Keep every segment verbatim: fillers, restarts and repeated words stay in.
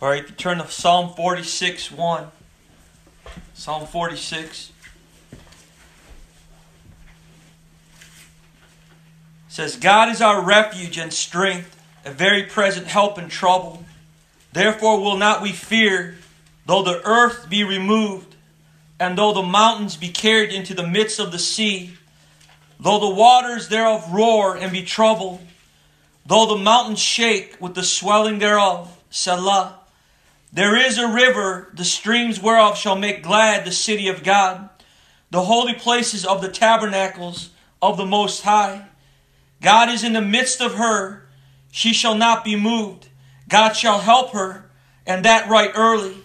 All right, if you turn to Psalm forty-six, one. Psalm forty-six. It says, God is our refuge and strength, a very present help in trouble. Therefore will not we fear, though the earth be removed, and though the mountains be carried into the midst of the sea, though the waters thereof roar and be troubled, though the mountains shake with the swelling thereof. Selah. There is a river, the streams whereof shall make glad the city of God, the holy places of the tabernacles of the Most High. God is in the midst of her, she shall not be moved. God shall help her, and that right early.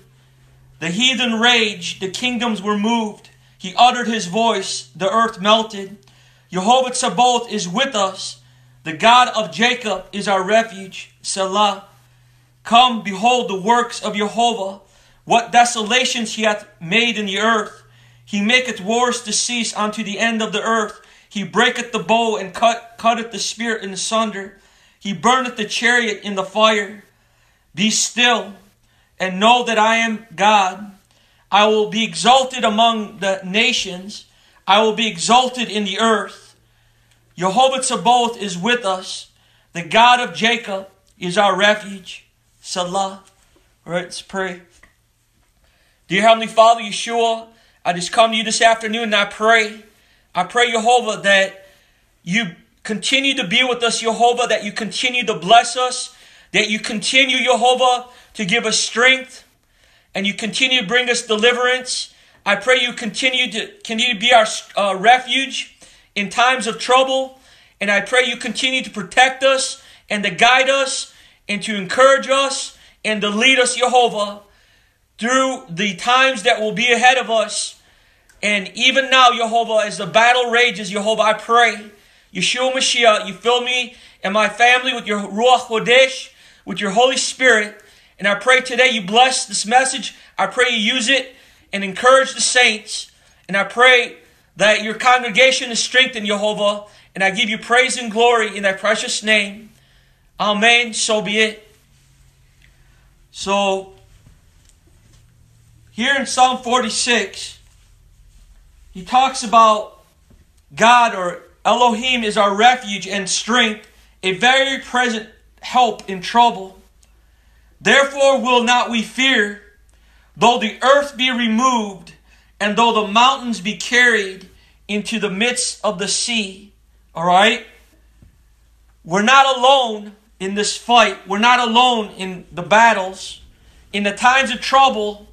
The heathen raged, the kingdoms were moved. He uttered his voice, the earth melted. Jehovah Sabaoth is with us, the God of Jacob is our refuge. Selah. Come, behold the works of Jehovah, what desolations he hath made in the earth. He maketh wars to cease unto the end of the earth. He breaketh the bow and cut, cutteth the spear in sunder. He burneth the chariot in the fire. Be still, and know that I am God. I will be exalted among the nations. I will be exalted in the earth. Jehovah Sabaoth is with us. The God of Jacob is our refuge. Salah. Alright, let's pray. Dear Heavenly Father, Yeshua, I just come to you this afternoon and I pray. I pray, Jehovah, that you continue to be with us, Jehovah, that you continue to bless us, that you continue, Jehovah, to give us strength, and you continue to bring us deliverance. I pray you continue to, continue to be our uh, refuge in times of trouble, and I pray you continue to protect us and to guide us, and to encourage us and to lead us, Jehovah, through the times that will be ahead of us. And even now, Jehovah, as the battle rages, Jehovah, I pray, Yeshua Mashiach, you fill me and my family with your Ruach HaKodesh, with your Holy Spirit. And I pray today you bless this message. I pray you use it and encourage the saints. And I pray that your congregation is strengthened, Jehovah. And I give you praise and glory in thy precious name. Amen, so be it. So, here in Psalm forty-six, he talks about God or Elohim is our refuge and strength, a very present help in trouble. Therefore will not we fear, though the earth be removed, and though the mountains be carried into the midst of the sea. All right? We're not alone in this fight. We're not alone in the battles. In the times of trouble,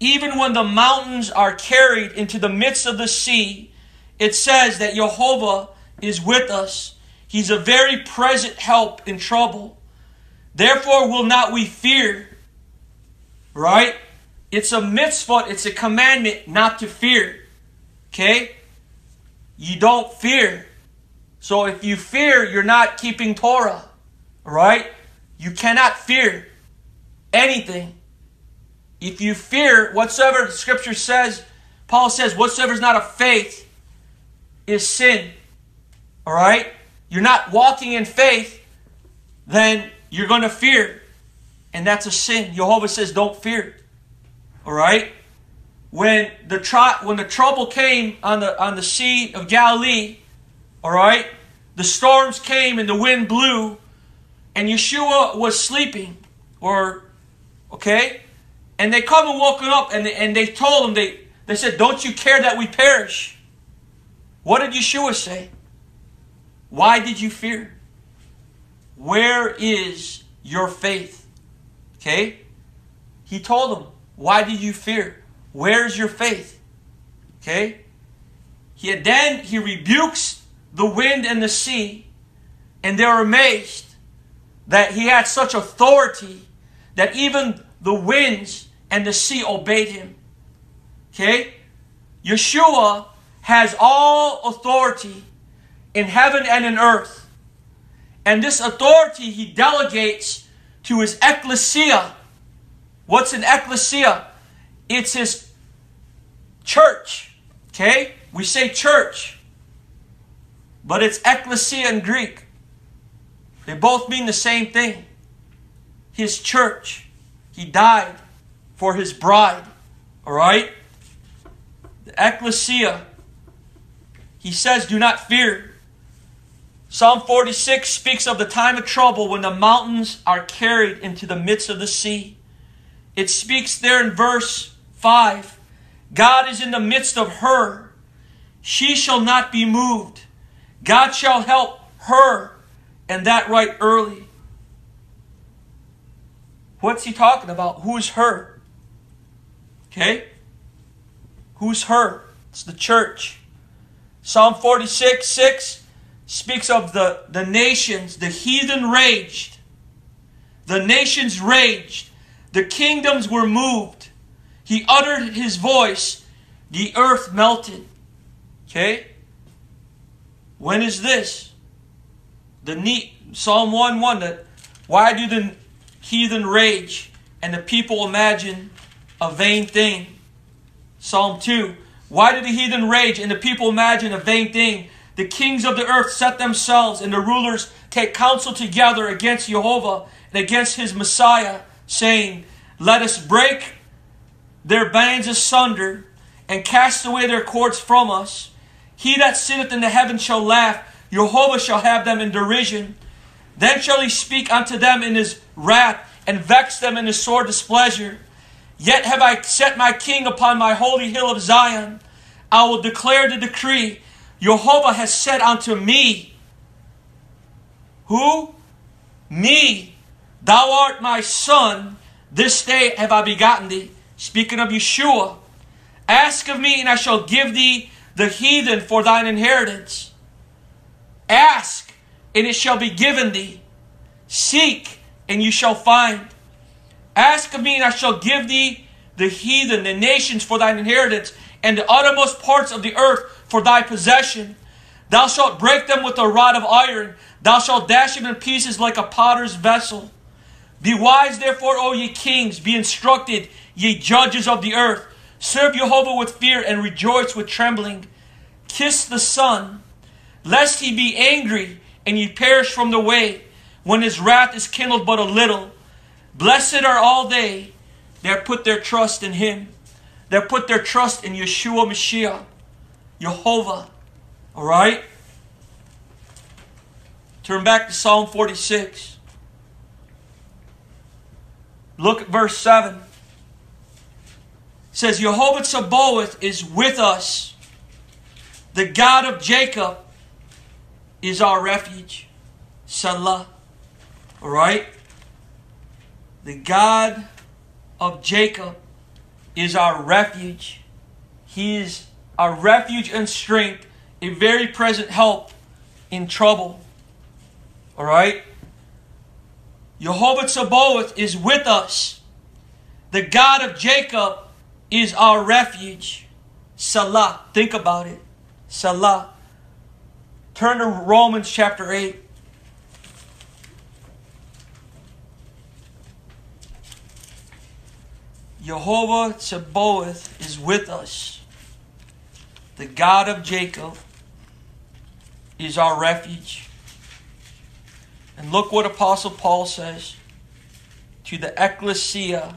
even when the mountains are carried into the midst of the sea, it says that Jehovah is with us. He's a very present help in trouble. Therefore will not we fear. Right? It's a mitzvah. It's a commandment not to fear. Okay? You don't fear. So if you fear, you're not keeping Torah. Right? You cannot fear anything. If you fear, whatsoever the scripture says, Paul says, whatsoever is not of faith is sin. Alright? You're not walking in faith, then you're going to fear. And that's a sin. Jehovah says, don't fear. Alright? When the tr- when the trouble came on the on the Sea of Galilee, alright? The storms came and the wind blew. And Yeshua was sleeping, or, okay? And they come and woke him up, and they, and they told him, they, they said, don't you care that we perish? What did Yeshua say? Why did you fear? Where is your faith? Okay? He told them, why did you fear? Where is your faith? Okay? He, then he rebukes the wind and the sea, and they're amazed that he had such authority that even the winds and the sea obeyed him. Okay? Yeshua has all authority in heaven and in earth. And this authority he delegates to his Ekklesia. What's an Ekklesia? It's his church. Okay? We say church. But it's Ekklesia in Greek. They both mean the same thing. His church. He died for his bride. All right? The Ekklesia. He says, do not fear. Psalm forty-six speaks of the time of trouble when the mountains are carried into the midst of the sea. It speaks there in verse five. God is in the midst of her. She shall not be moved. God shall help her, and that right early. What's he talking about? Who's her? Okay? Who's her? It's the church. Psalm forty-six, six speaks of the, the nations. The heathen raged. The nations raged. The kingdoms were moved. He uttered his voice. The earth melted. Okay? When is this? The neat Psalm one one. That why do the heathen rage and the people imagine a vain thing? Psalm two. Why do the heathen rage and the people imagine a vain thing? The kings of the earth set themselves, and the rulers take counsel together against Jehovah and against his Messiah, saying, let us break their bands asunder and cast away their cords from us. He that sitteth in the heavens shall laugh. Jehovah shall have them in derision. Then shall he speak unto them in his wrath, and vex them in his sore displeasure. Yet have I set my king upon my holy hill of Zion. I will declare the decree. Jehovah has said unto me, who? Me, thou art my son, this day have I begotten thee. Speaking of Yeshua, ask of me and I shall give thee the heathen for thine inheritance. Ask and it shall be given thee. Seek and you shall find. Ask of me and I shall give thee the heathen, the nations for thine inheritance, and the uttermost parts of the earth for thy possession. Thou shalt break them with a rod of iron. Thou shalt dash them in pieces like a potter's vessel. Be wise therefore, O ye kings. Be instructed, ye judges of the earth. Serve Jehovah with fear and rejoice with trembling. Kiss the Son, lest he be angry and ye perish from the way, when his wrath is kindled but a little. Blessed are all they that put their trust in him, that put their trust in Yeshua Mashiach. Jehovah. Alright? Turn back to Psalm forty-six. Look at verse seven. It says, Jehovah Sabaoth is with us. The God of Jacob is our refuge. Selah. Alright? The God of Jacob is our refuge. He is our refuge and strength, a very present help in trouble. All right? Jehovah Sabaoth is with us. The God of Jacob is our refuge. Selah. Think about it. Selah. Turn to Romans chapter eight. Jehovah Sabaoth is with us. The God of Jacob is our refuge. And look what Apostle Paul says to the Ekklesia,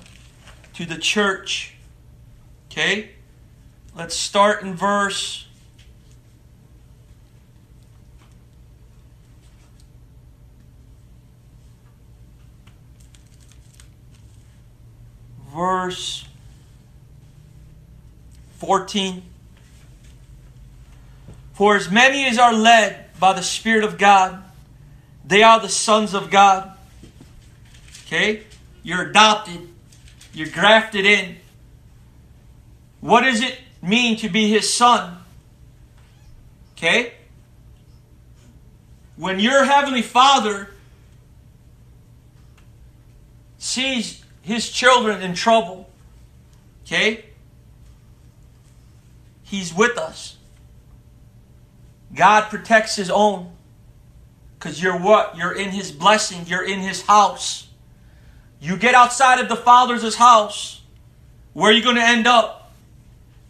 to the church. Okay? Let's start in verse fourteen. For as many as are led by the Spirit of God, they are the sons of God. Okay? You're adopted. You're grafted in. What does it mean to be his son? Okay? When your heavenly Father sees his children in trouble, okay? He's with us. God protects his own. Because you're what? You're in his blessing. You're in his house. You get outside of the Father's house, where are you going to end up?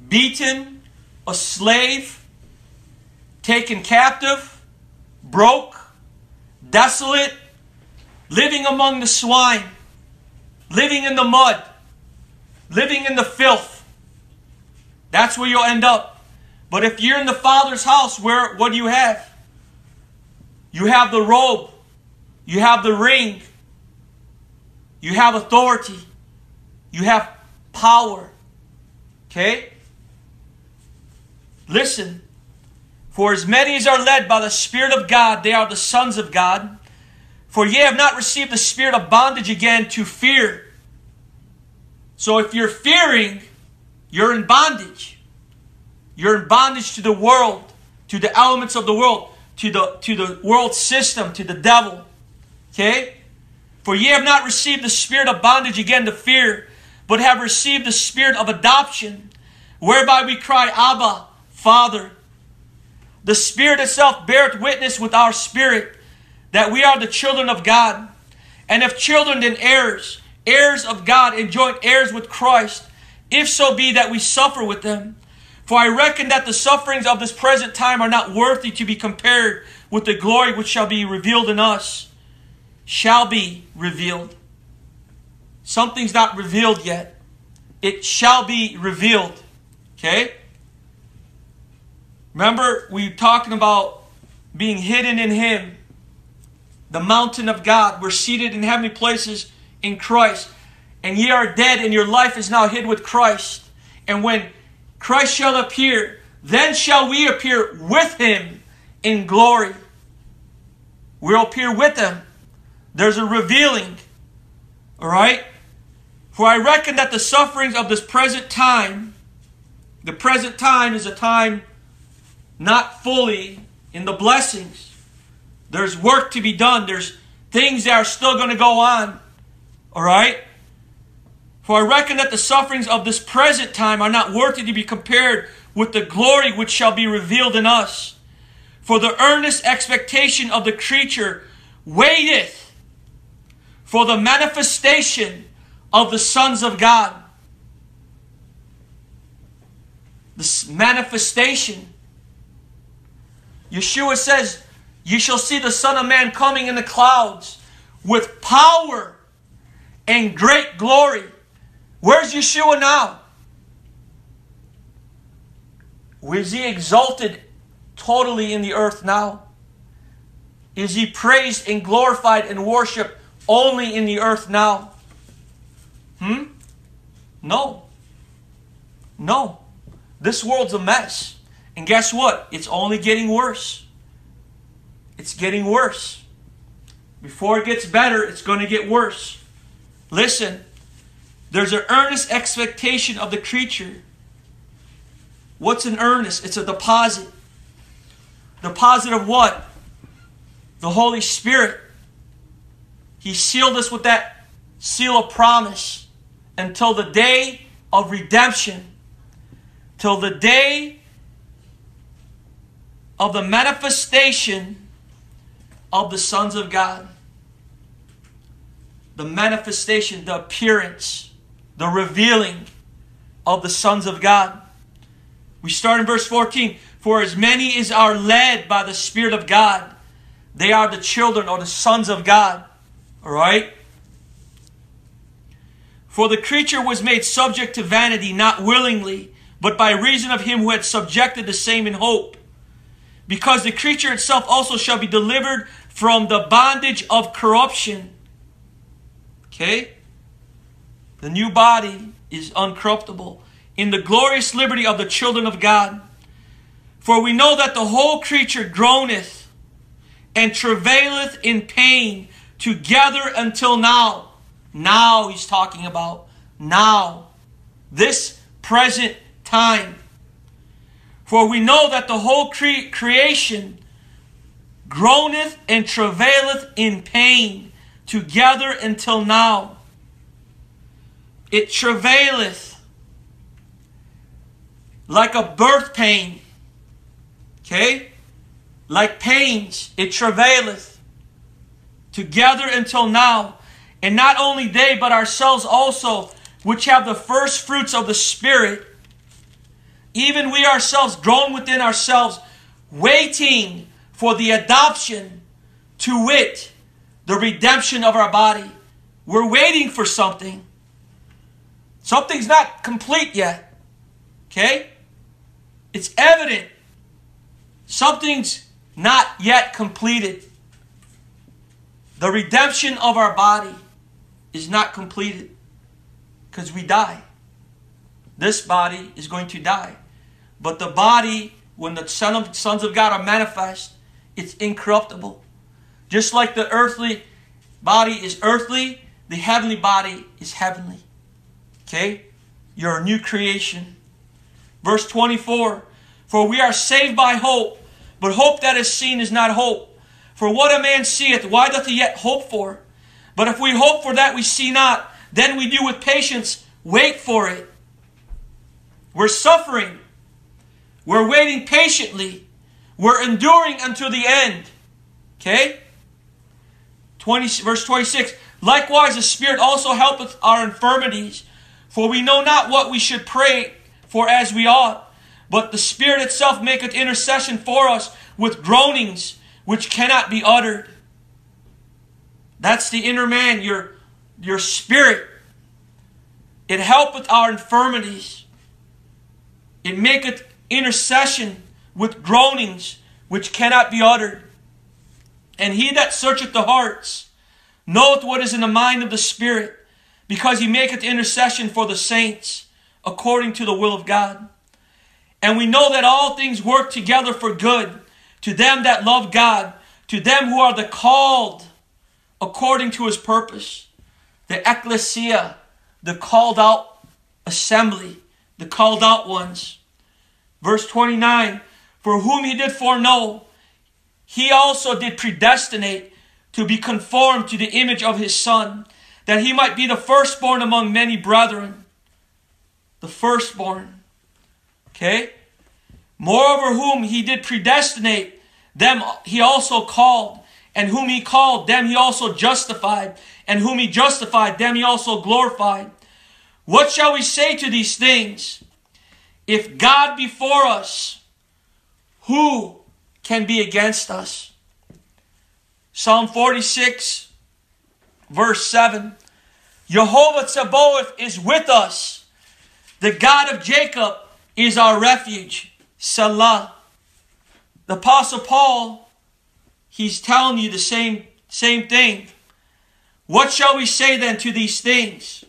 Beaten, a slave, taken captive, broke, desolate, living among the swine. living in the mud, living in the filth. That's where you'll end up. But if you're in the Father's house, where what do you have? You have the robe. You have the ring. You have authority. You have power. Okay? Listen. For as many as are led by the Spirit of God, they are the sons of God. For ye have not received the spirit of bondage again to fear. So if you're fearing, you're in bondage. You're in bondage to the world, to the elements of the world, to the, to the world system, to the devil. Okay? For ye have not received the spirit of bondage again to fear, but have received the spirit of adoption, whereby we cry, Abba, Father. The Spirit itself beareth witness with our spirit, that we are the children of God. And if children, then heirs, heirs of God, and joint heirs with Christ, if so be that we suffer with them. For I reckon that the sufferings of this present time are not worthy to be compared with the glory which shall be revealed in us. Shall be revealed. Something's not revealed yet. It shall be revealed. Okay? Remember, we were talking about being hidden in Him. The mountain of God. We're seated in heavenly places in Christ. And ye are dead, and your life is now hid with Christ. And when Christ shall appear, then shall we appear with Him in glory. We'll appear with Him. There's a revealing. Alright? For I reckon that the sufferings of this present time, the present time is a time not fully in the blessings. There's work to be done. There's things that are still going to go on. All right? For I reckon that the sufferings of this present time are not worthy to be compared with the glory which shall be revealed in us. For the earnest expectation of the creature waiteth for the manifestation of the sons of God. This manifestation. Yeshua says, you shall see the Son of Man coming in the clouds with power and great glory. Where's Yeshua now? Is He exalted totally in the earth now? Is He praised and glorified and worshipped only in the earth now? Hmm? No. No. This world's a mess. And guess what? It's only getting worse. It's getting worse. Before it gets better, it's going to get worse. Listen, there's an earnest expectation of the creature. What's an earnest? It's a deposit. Deposit of what? The Holy Spirit. He sealed us with that seal of promise until the day of redemption, till the day of the manifestation of the sons of God. The manifestation, the appearance, the revealing of the sons of God. We start in verse fourteen. For as many as are led by the Spirit of God, they are the children or the sons of God. Alright? For the creature was made subject to vanity, not willingly, but by reason of Him who had subjected the same in hope. Because the creature itself also shall be delivered from the bondage of corruption. Okay? The new body is uncorruptible in the glorious liberty of the children of God. For we know that the whole creature groaneth and travaileth in pain together until now. Now he's talking about now. This present time. For we know that the whole cre creation groaneth and travaileth in pain together until now. It travaileth like a birth pain. Okay? Like pains, it travaileth together until now. And not only they, but ourselves also, which have the first fruits of the Spirit, even we ourselves groan within ourselves, waiting for the adoption, to wit, the redemption of our body. We're waiting for something. Something's not complete yet. Okay? It's evident. Something's not yet completed. The redemption of our body is not completed because we die. This body is going to die. But the body, when the son of, sons of God are manifest, it's incorruptible. Just like the earthly body is earthly, the heavenly body is heavenly. Okay? You're a new creation. Verse twenty-four, for we are saved by hope, but hope that is seen is not hope. For what a man seeth, why doth he yet hope for? But if we hope for that we see not, then we do with patience wait for it. We're suffering. We're waiting patiently. We're enduring until the end. Okay? twenty, verse twenty-six. Likewise, the Spirit also helpeth our infirmities, for we know not what we should pray for as we ought. But the Spirit itself maketh intercession for us with groanings which cannot be uttered. That's the inner man, your, your spirit. It helpeth our infirmities. It maketh intercession with groanings which cannot be uttered. And he that searcheth the hearts knoweth what is in the mind of the Spirit, because he maketh intercession for the saints according to the will of God. And we know that all things work together for good to them that love God, to them who are the called according to his purpose. The Ekklesia, the called out assembly, the called out ones. Verse twenty-nine, for whom he did foreknow, he also did predestinate to be conformed to the image of his Son, that he might be the firstborn among many brethren. The firstborn. Okay? Moreover, whom he did predestinate, them he also called. And whom he called, them he also justified. And whom he justified, them he also glorified. What shall we say to these things? If God be for us, who can be against us? Psalm forty-six, verse seven. Jehovah Sabaoth is with us. The God of Jacob is our refuge. Selah. The Apostle Paul, he's telling you the same, same thing. What shall we say then to these things?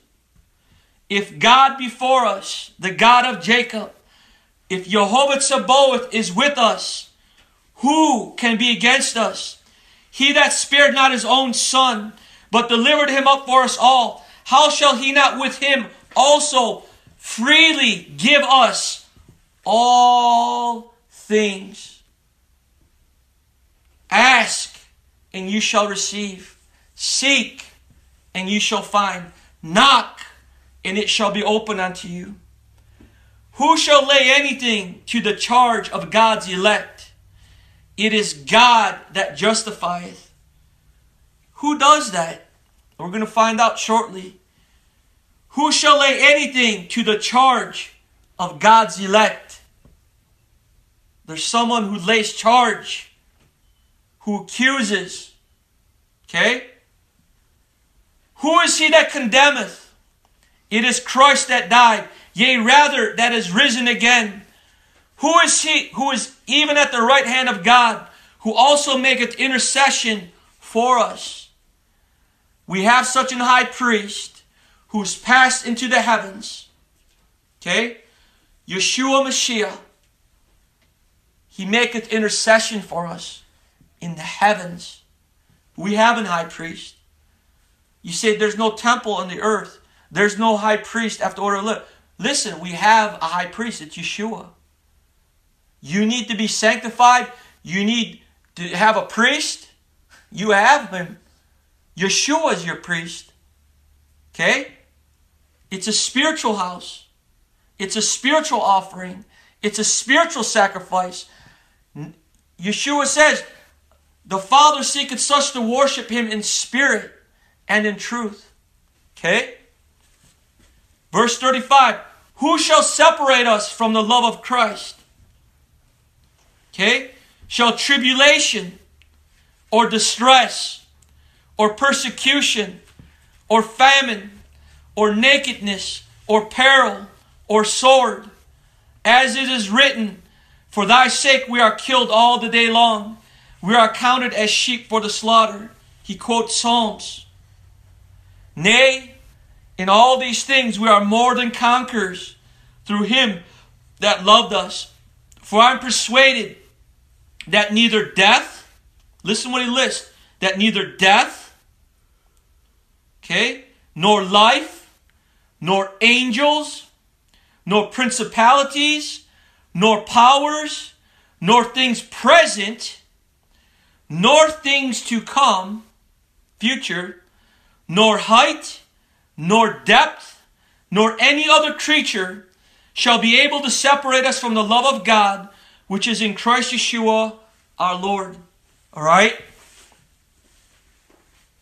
If God be for us, the God of Jacob, if Jehovah Sabaoth is with us, who can be against us? He that spared not his own son, but delivered him up for us all, how shall he not with him also freely give us all things? Ask, and you shall receive. Seek, and you shall find. Knock, and it shall be open unto you. Who shall lay anything to the charge of God's elect? It is God that justifieth. Who does that? We're going to find out shortly. Who shall lay anything to the charge of God's elect? There's someone who lays charge, who accuses. Okay? Who is he that condemneth? It is Christ that died, yea, rather that is risen again. Who is he who is even at the right hand of God, who also maketh intercession for us? We have such an high priest who's passed into the heavens. Okay? Yeshua Mashiach. He maketh intercession for us in the heavens. We have an high priest. You say there's no temple on the earth. There's no high priest after order of live. Listen, we have a high priest. It's Yeshua. You need to be sanctified. You need to have a priest. You have him. Yeshua is your priest. Okay? It's a spiritual house. It's a spiritual offering. It's a spiritual sacrifice. Yeshua says, the Father seeketh such to worship him in spirit and in truth. Okay? Verse thirty-five, who shall separate us from the love of Christ? Okay? Shall tribulation, or distress, or persecution, or famine, or nakedness, or peril, or sword. As it is written, for thy sake we are killed all the day long. We are counted as sheep for the slaughter. He quotes Psalms. Nay, in all these things we are more than conquerors through Him that loved us. For I am persuaded that neither death, listen what he lists, that neither death, okay, nor life, nor angels, nor principalities, nor powers, nor things present, nor things to come, future, nor height, nor depth, nor any other creature shall be able to separate us from the love of God, which is in Christ Yeshua our Lord. All right?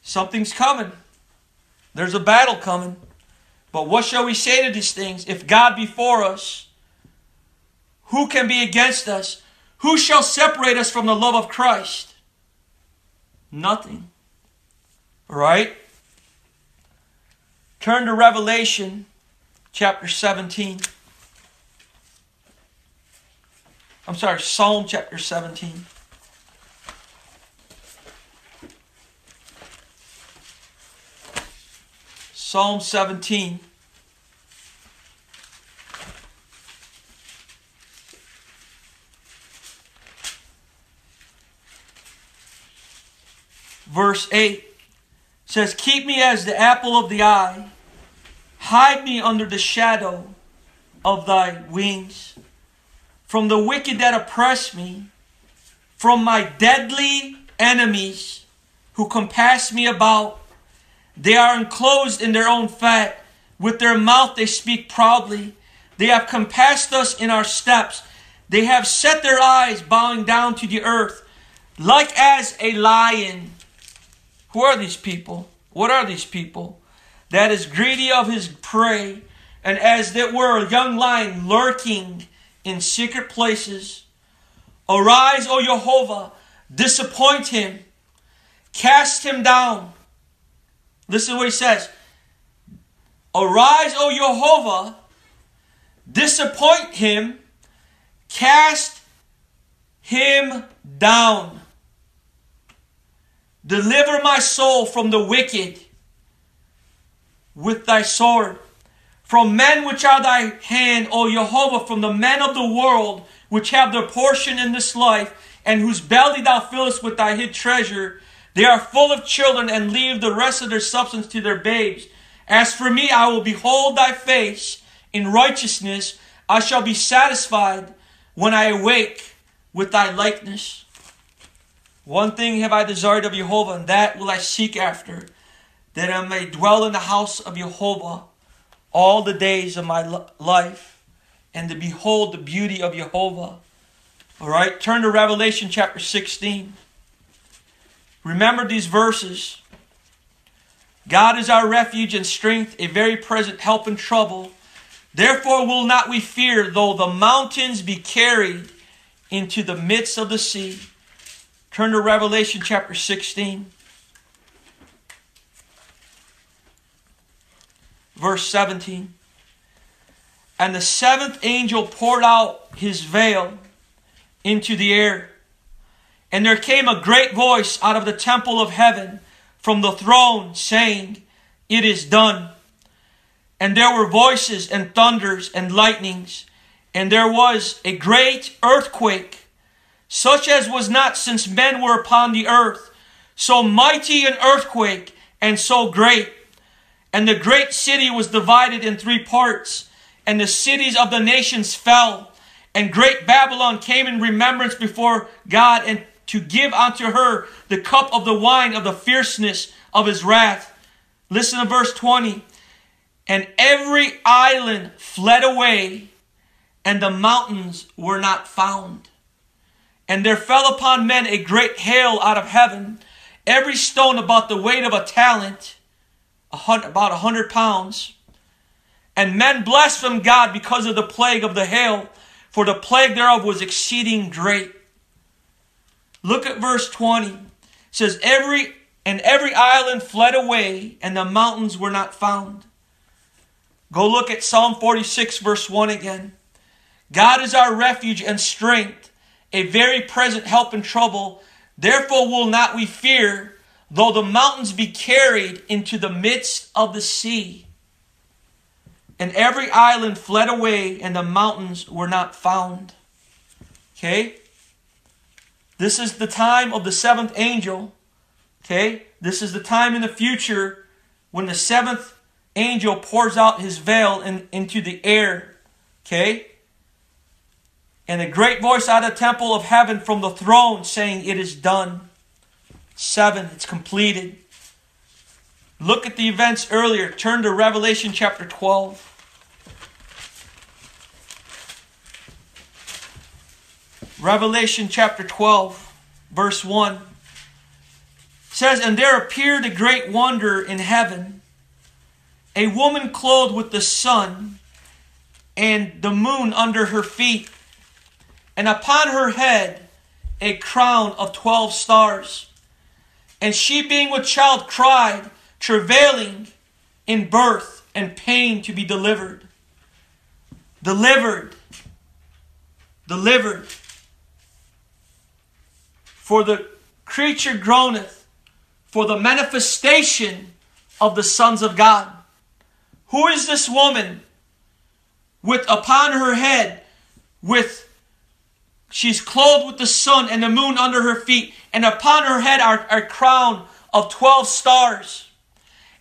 Something's coming. There's a battle coming. But what shall we say to these things? If God be for us, who can be against us? Who shall separate us from the love of Christ? Nothing. All right? Turn to Revelation chapter seventeen. I'm sorry, Psalm chapter seventeen. Psalm seventeen. Verse eight says, keep me as the apple of the eye. Hide me under the shadow of thy wings. From the wicked that oppress me, from my deadly enemies who compass me about. They are enclosed in their own fat. With their mouth they speak proudly. They have compassed us in our steps. They have set their eyes bowing down to the earth, like as a lion. Who are these people? What are these people? That is greedy of his prey, and as it were a young lion lurking in secret places. Arise, O Jehovah, disappoint him, cast him down. Listen to what he says. Arise, O Jehovah, disappoint him, cast him down. Deliver my soul from the wicked with thy sword. From men which are thy hand, O Jehovah, from the men of the world, which have their portion in this life, and whose belly thou fillest with thy hid treasure. They are full of children, and leave the rest of their substance to their babes. As for me, I will behold thy face in righteousness. I shall be satisfied when I awake with thy likeness. One thing have I desired of Jehovah, and that will I seek after, that I may dwell in the house of Jehovah all the days of my life, and to behold the beauty of Jehovah. All right, turn to Revelation chapter sixteen. Remember these verses. God is our refuge and strength, a very present help in trouble. Therefore will not we fear, though the mountains be carried into the midst of the sea. Turn to Revelation chapter sixteen. Verse seventeen. And the seventh angel poured out his veil into the air. And there came a great voice out of the temple of heaven from the throne saying, it is done. And there were voices and thunders and lightnings. And there was a great earthquake, such as was not since men were upon the earth. So mighty an earthquake and so great. And the great city was divided in three parts, and the cities of the nations fell. And great Babylon came in remembrance before God, and to give unto her the cup of the wine of the fierceness of his wrath. Listen to verse twenty. And every island fled away, and the mountains were not found. And there fell upon men a great hail out of heaven, every stone about the weight of a talent, about a hundred pounds. And men blasphemed God because of the plague of the hail, for the plague thereof was exceeding great. Look at verse twenty. It says, every and every island fled away, and the mountains were not found. Go look at Psalm forty-six, verse one again. God is our refuge and strength, a very present help in trouble. Therefore will not we fear, though the mountains be carried into the midst of the sea. And every island fled away, and the mountains were not found. Okay? This is the time of the seventh angel. Okay? This is the time in the future when the seventh angel pours out his veil in, into the air. Okay? And a great voice out of the temple of heaven from the throne saying, "It is done." Seven, it's completed. Look at the events earlier. Turn to Revelation chapter twelve. Revelation chapter twelve, verse one. Says, "And there appeared a great wonder in heaven, a woman clothed with the sun and the moon under her feet, and upon her head a crown of twelve stars. And she, being with child, cried, travailing in birth and pain to be delivered." Delivered. Delivered. "For the creature groaneth for the manifestation of the sons of God." Who is this woman with upon her head, with she's clothed with the sun and the moon under her feet, and upon her head are a crown of twelve stars?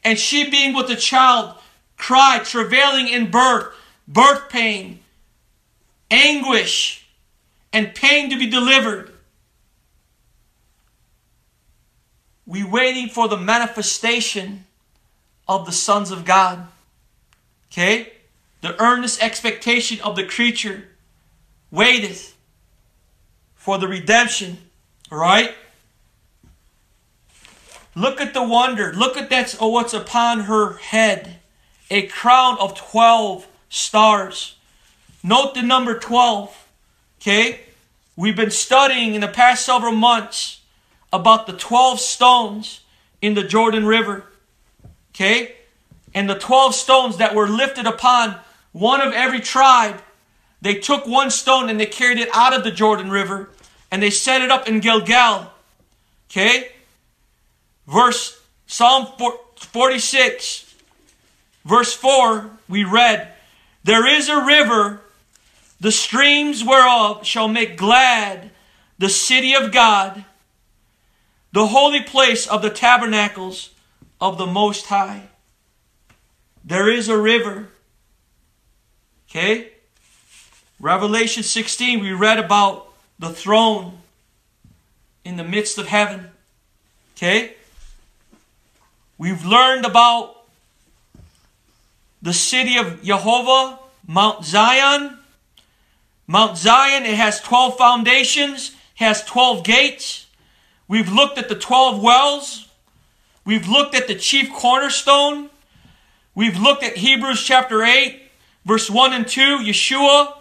"And she, being with a child, cried, travailing in birth," birth pain, anguish, and pain to be delivered. We waiting for the manifestation of the sons of God. Okay? The earnest expectation of the creature waiteth for the redemption, all right? Look at the wonder. Look at that's oh, what's upon her head. A crown of twelve stars. Note the number twelve, okay? We've been studying in the past several months about the twelve stones in the Jordan River, okay? And the twelve stones that were lifted upon one of every tribe. They took one stone and they carried it out of the Jordan River, and they set it up in Gilgal. Okay? Verse Psalm forty-six, verse four, we read, "There is a river, the streams whereof shall make glad the city of God, the holy place of the tabernacles of the Most High." There is a river. Okay? Revelation sixteen, we read about the throne in the midst of heaven. Okay? We've learned about the city of Jehovah, Mount Zion. Mount Zion, it has twelve foundations, has twelve gates. We've looked at the twelve wells. We've looked at the chief cornerstone. We've looked at Hebrews chapter eight, verse one and two, Yeshua,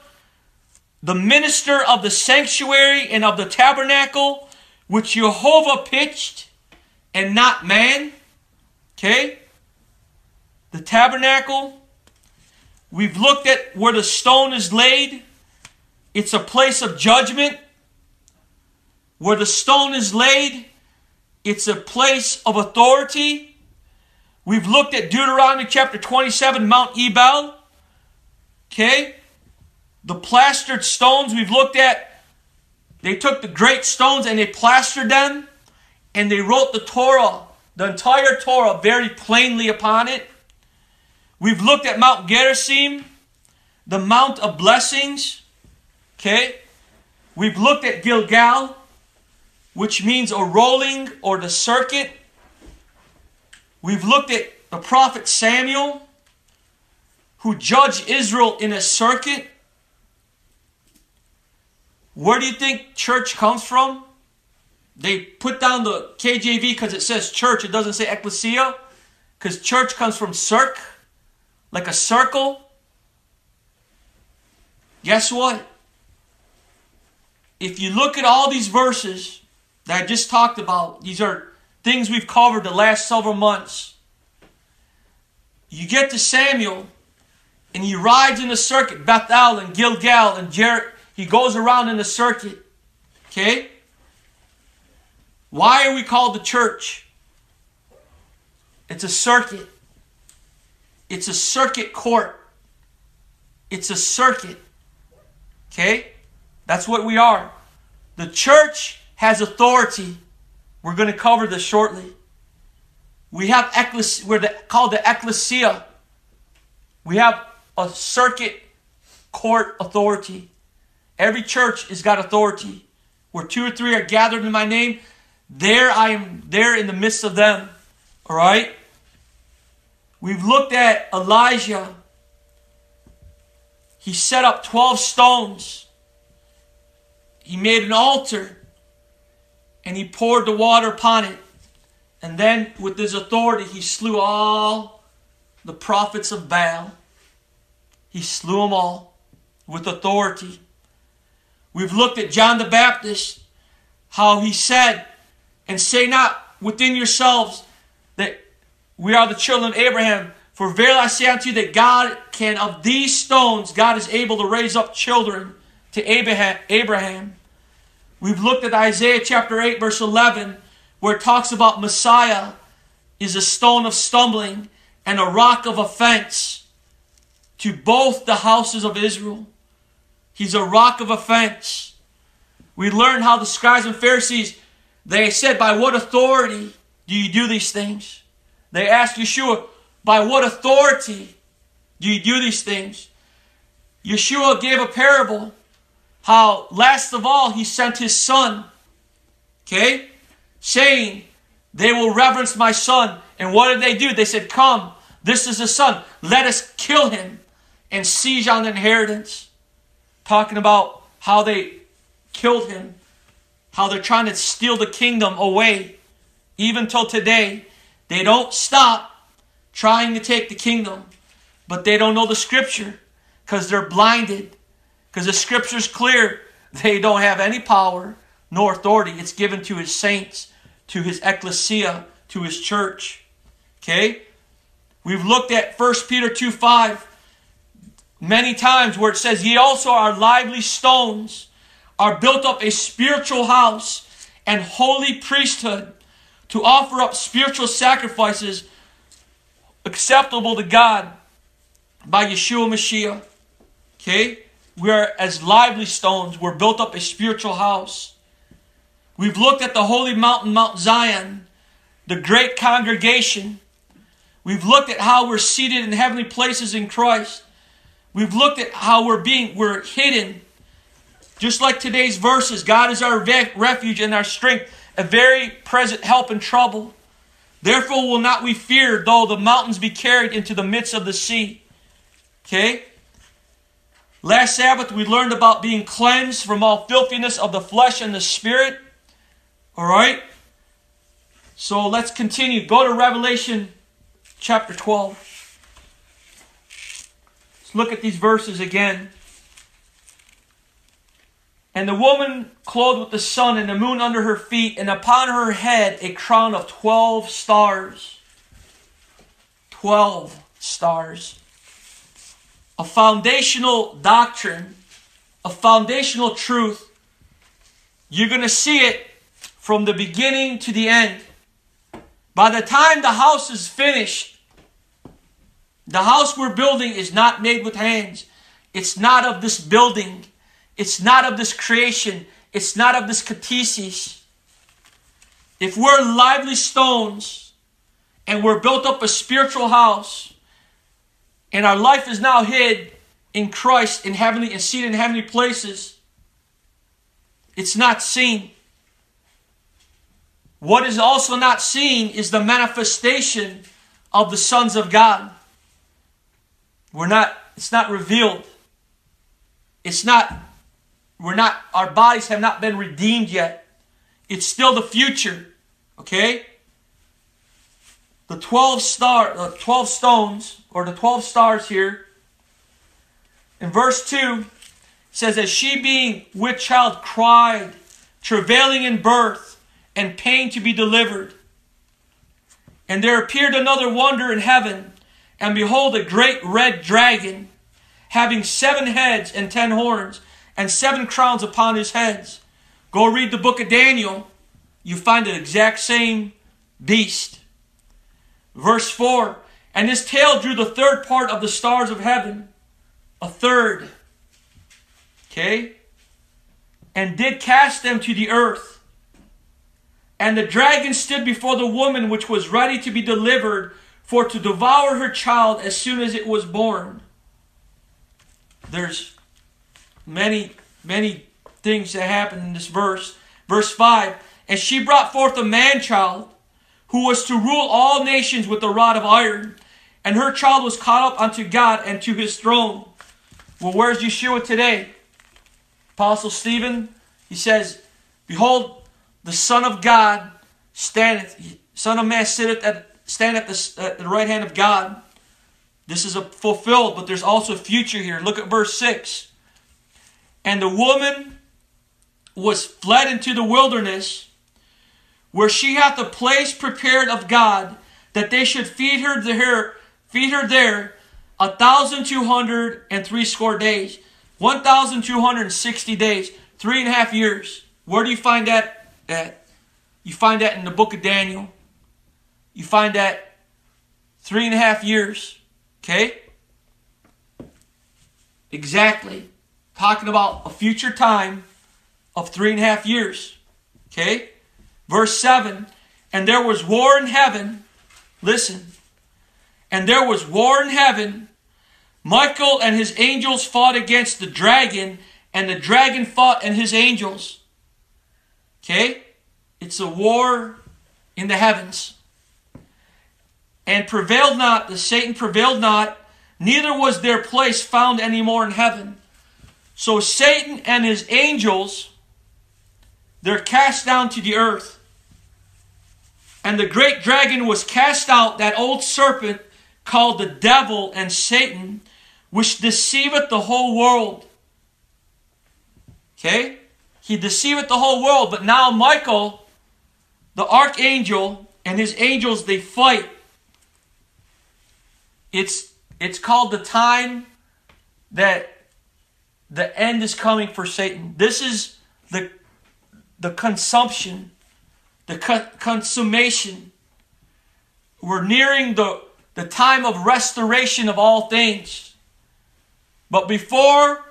the minister of the sanctuary and of the tabernacle, which Jehovah pitched and not man. Okay? The tabernacle. We've looked at where the stone is laid. It's a place of judgment. Where the stone is laid, it's a place of authority. We've looked at Deuteronomy chapter twenty-seven, Mount Ebal. Okay? The plastered stones we've looked at, they took the great stones and they plastered them, and they wrote the Torah, the entire Torah, very plainly upon it. We've looked at Mount Gerizim, the Mount of Blessings. Okay? We've looked at Gilgal, which means a rolling or the circuit. We've looked at the prophet Samuel, who judged Israel in a circuit. Where do you think church comes from? They put down the K J V because it says church. It doesn't say ecclesia. Because church comes from circ, like a circle. Guess what? If you look at all these verses that I just talked about, these are things we've covered the last several months. You get to Samuel, and he rides in the circuit, Bethel and Gilgal and Jericho. He goes around in the circuit. Okay? Why are we called the church? It's a circuit. It's a circuit court. It's a circuit. Okay? That's what we are. The church has authority. We're going to cover this shortly. We have ecclesia, we're the, called the Ekklesia. We have a circuit court authority. Every church has got authority. Where two or three are gathered in my name, there I am, there in the midst of them. All right? We've looked at Elijah. He set up twelve stones. He made an altar. And he poured the water upon it. And then with his authority, he slew all the prophets of Baal. He slew them all with authority. We've looked at John the Baptist, how he said, and say not within yourselves that we are the children of Abraham. For verily I say unto you that God can, of these stones, God is able to raise up children to Abraham. We've looked at Isaiah chapter eight, verse eleven, where it talks about Messiah is a stone of stumbling and a rock of offense to both the houses of Israel. He's a rock of offense. We learn how the scribes and Pharisees, they said, by what authority do you do these things? They asked Yeshua, by what authority do you do these things? Yeshua gave a parable, how last of all he sent his son, okay, saying, they will reverence my son. And what did they do? They said, come, this is the son. Let us kill him and seize on the inheritance. Talking about how they killed him, how they're trying to steal the kingdom away. Even till today, they don't stop trying to take the kingdom, but they don't know the scripture because they're blinded. Because the scripture's clear, they don't have any power nor authority. It's given to his saints, to his ecclesia, to his church. Okay? We've looked at First Peter two five. Many times where it says, ye also are lively stones, are built up a spiritual house and holy priesthood to offer up spiritual sacrifices acceptable to God by Yeshua Mashiach. Okay? We are as lively stones. We're built up a spiritual house. We've looked at the holy mountain, Mount Zion, the great congregation. We've looked at how we're seated in heavenly places in Christ. We've looked at how we're being, we're hidden. Just like today's verses, God is our refuge and our strength, a very present help in trouble. Therefore will not we fear, though the mountains be carried into the midst of the sea. Okay? Last Sabbath, we learned about being cleansed from all filthiness of the flesh and the spirit. All right? So let's continue. Go to Revelation chapter twelve. Look at these verses again. And the woman clothed with the sun and the moon under her feet, and upon her head a crown of twelve stars. Twelve stars. A foundational doctrine, a foundational truth. You're going to see it from the beginning to the end. By the time the house is finished, the house we're building is not made with hands. It's not of this building. It's not of this creation. It's not of this catesis. If we're lively stones and we're built up a spiritual house and our life is now hid in Christ in heavenly and seated in heavenly places, it's not seen. What is also not seen is the manifestation of the sons of God. We're not, it's not revealed. It's not, we're not, our bodies have not been redeemed yet. It's still the future. Okay? The twelve star, the twelve stones, or the twelve stars here. In verse two, it says, as she being with child cried, travailing in birth, and pain to be delivered. And there appeared another wonder in heaven, and behold, a great red dragon, having seven heads and ten horns, and seven crowns upon his heads. Go read the book of Daniel. You find the exact same beast. Verse four, and his tail drew the third part of the stars of heaven, a third, okay, and did cast them to the earth. And the dragon stood before the woman which was ready to be delivered, for to devour her child as soon as it was born. There's many, many things that happen in this verse. Verse five, and she brought forth a man-child, who was to rule all nations with a rod of iron. And her child was caught up unto God and to his throne. Well, where's Yeshua today? Apostle Stephen, he says, behold, the Son of God standeth, Son of Man sitteth at, standeth at the right hand of God. This is a fulfilled, but there's also a future here. Look at verse six. And the woman was fled into the wilderness, where she hath a place prepared of God, that they should feed her there, feed her there a thousand two hundred and threescore days, one thousand two hundred and sixty days, three and a half years. Where do you find that? That you find that in the book of Daniel. You find that three and a half years. Okay? Exactly. Talking about a future time of three and a half years. Okay? Verse seven. And there was war in heaven. Listen. And there was war in heaven. Michael and his angels fought against the dragon, and the dragon fought and his angels. Okay? It's a war in the heavens. And prevailed not, the Satan prevailed not, neither was their place found any more in heaven. So Satan and his angels, they're cast down to the earth. And the great dragon was cast out, that old serpent called the devil and Satan, which deceiveth the whole world. Okay? He deceiveth the whole world. But now Michael, the archangel, and his angels, they fight. It's, it's called the time that the end is coming for Satan. This is the, the consumption, the co- consummation. We're nearing the, the time of restoration of all things. But before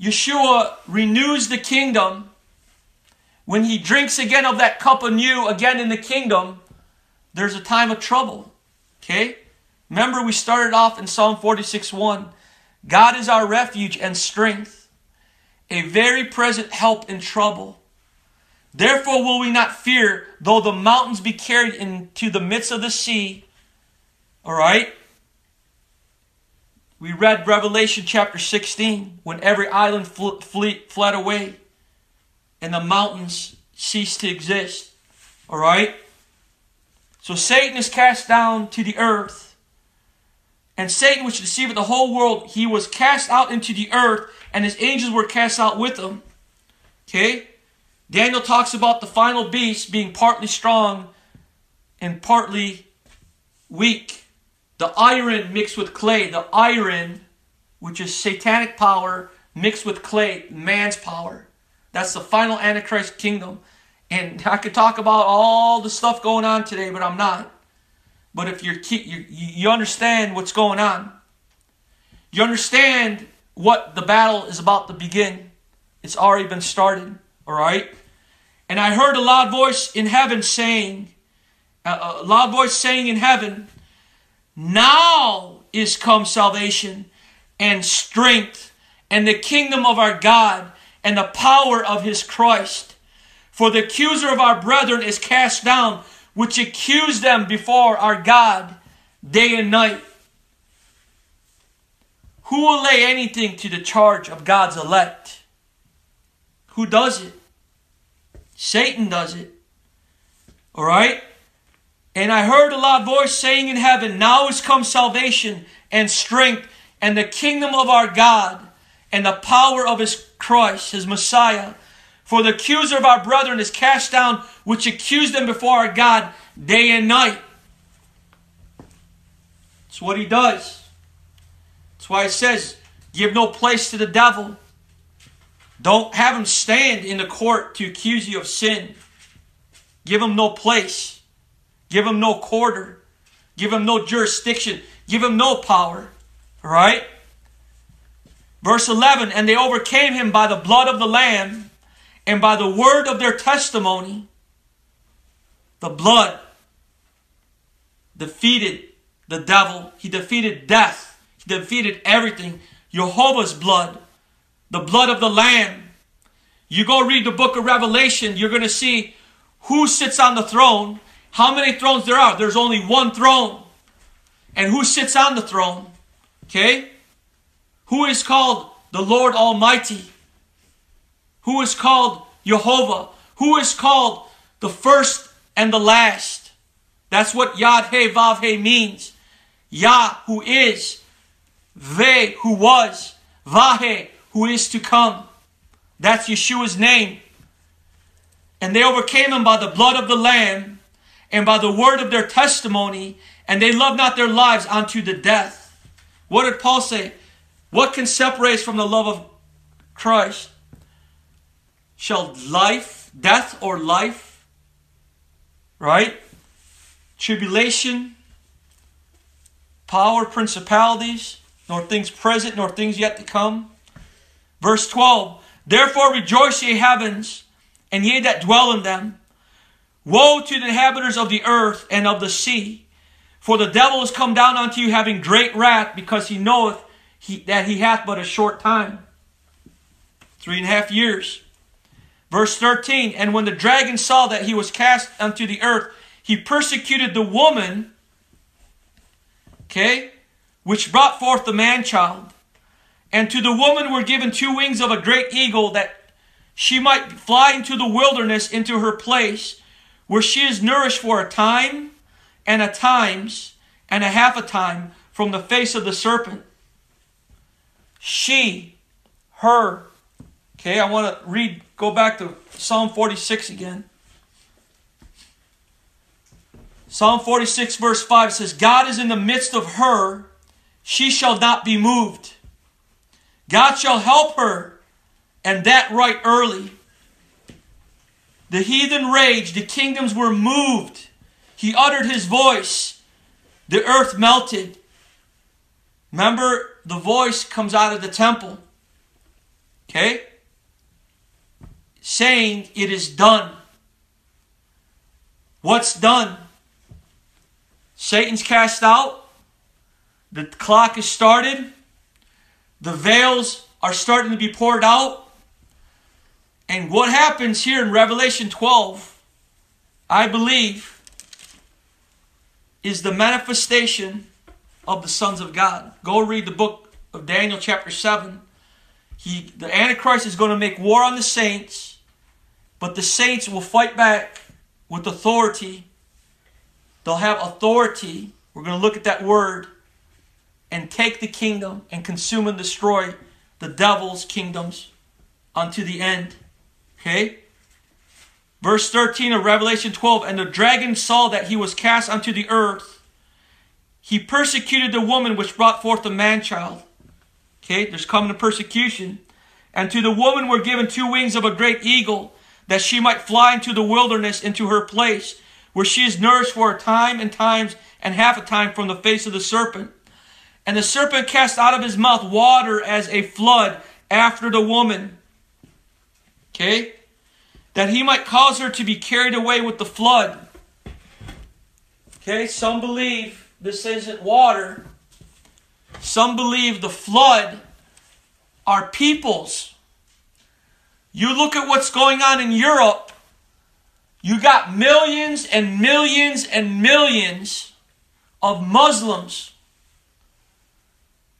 Yeshua renews the kingdom, when he drinks again of that cup anew, again in the kingdom, there's a time of trouble. Okay? Remember, we started off in Psalm forty-six one. God is our refuge and strength, a very present help in trouble. Therefore will we not fear, though the mountains be carried into the midst of the sea. All right? We read Revelation chapter sixteen, when every island fl- fle- fled away and the mountains ceased to exist. All right? So Satan is cast down to the earth. And Satan, which deceived the whole world, he was cast out into the earth, and his angels were cast out with him. Okay? Daniel talks about the final beast being partly strong and partly weak. The iron mixed with clay. The iron, which is satanic power, mixed with clay, man's power. That's the final Antichrist kingdom. And I could talk about all the stuff going on today, but I'm not. But if you're, you, you understand what's going on. You understand what the battle is about to begin. It's already been started. All right? And I heard a loud voice in heaven saying, a loud voice saying in heaven, now is come salvation and strength and the kingdom of our God and the power of his Christ. For the accuser of our brethren is cast down, which accused them before our God day and night. Who will lay anything to the charge of God's elect? Who does it? Satan does it. All right? And I heard a loud voice saying in heaven, now is come salvation and strength and the kingdom of our God and the power of his Christ, his Messiah. For the accuser of our brethren is cast down, which accused them before our God day and night. It's what he does. That's why it says, give no place to the devil. Don't have him stand in the court to accuse you of sin. Give him no place. Give him no quarter. Give him no jurisdiction. Give him no power. All right? Verse eleven, and they overcame him by the blood of the Lamb and by the word of their testimony. The blood defeated the devil. He defeated death. He defeated everything. Jehovah's blood. The blood of the Lamb. You go read the book of Revelation. You're going to see who sits on the throne. How many thrones there are. There's only one throne. And who sits on the throne? Okay? Who is called the Lord Almighty? Who is called Jehovah? Who is called the first and the last? That's what Yad He Vav He means. Yah, who is. Ve, who was. Vahe, who is to come. That's Yeshua's name. And they overcame him by the blood of the Lamb and by the word of their testimony, and they loved not their lives unto the death. What did Paul say? What can separate us from the love of Christ? Shall life, death or life, right? Tribulation, power, principalities, nor things present, nor things yet to come. Verse twelve, therefore rejoice ye heavens, and ye that dwell in them. Woe to the inhabitants of the earth and of the sea, for the devil is come down unto you having great wrath, because he knoweth he, that he hath but a short time. Three and a half years. Verse thirteen, and when the dragon saw that he was cast unto the earth, he persecuted the woman, okay, which brought forth the man-child. And to the woman were given two wings of a great eagle, that she might fly into the wilderness, into her place, where she is nourished for a time, and a times, and a half a time, from the face of the serpent. She, her. Okay, I want to read, go back to Psalm forty-six again. Psalm forty-six verse five says, God is in the midst of her, she shall not be moved. God shall help her, and that right early. The heathen raged, the kingdoms were moved. He uttered his voice, the earth melted. Remember, the voice comes out of the temple, okay? Saying, it is done. What's done? Satan's cast out. The clock is started. The veils are starting to be poured out. And what happens here in Revelation twelve, I believe, is the manifestation of the sons of God. Go read the book of Daniel chapter seven. He, the Antichrist is going to make war on the saints, but the saints will fight back with authority. They'll have authority. We're going to look at that word. And take the kingdom and consume and destroy the devil's kingdoms unto the end. Okay? Verse thirteen of Revelation twelve. And the dragon saw that he was cast unto the earth. He persecuted the woman which brought forth the man-child. Okay? There's coming a persecution. And to the woman were given two wings of a great eagle, that she might fly into the wilderness, into her place, where she is nourished for a time and times and half a time from the face of the serpent. And the serpent cast out of his mouth water as a flood after the woman. Okay? That he might cause her to be carried away with the flood. Okay? Some believe this isn't water. Some believe the flood are peoples. You look at what's going on in Europe. You got millions and millions and millions of Muslims.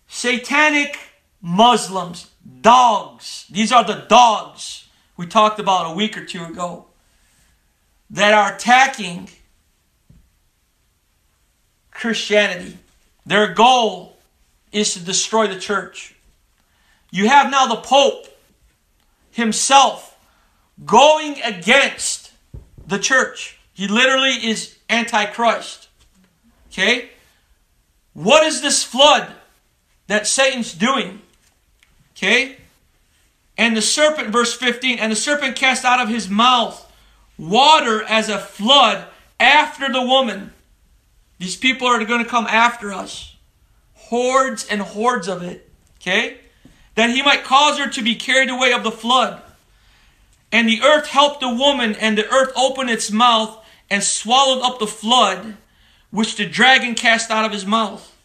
Satanic Muslims. Dogs. These are the dogs we talked about a week or two ago, that are attacking Christianity. Their goal is to destroy the church. You have now the Pope himself going against the church. He literally is Antichrist. Okay? What is this flood that Satan's doing? Okay? And the serpent, verse fifteen, and the serpent cast out of his mouth water as a flood after the woman. These people are going to come after us. Hordes and hordes of it. Okay? That he might cause her to be carried away of the flood. And the earth helped the woman, and the earth opened its mouth and swallowed up the flood, which the dragon cast out of his mouth.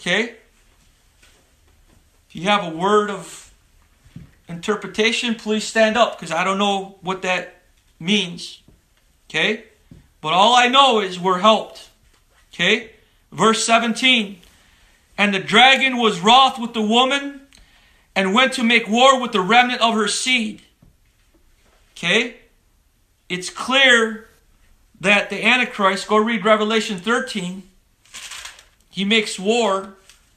Okay? If you have a word of interpretation, please stand up, because I don't know what that means. Okay? But all I know is we're helped. Okay? Verse seventeen. And the dragon was wroth with the woman, and went to make war with the remnant of her seed. Okay? It's clear that the Antichrist, go read Revelation thirteen, he makes war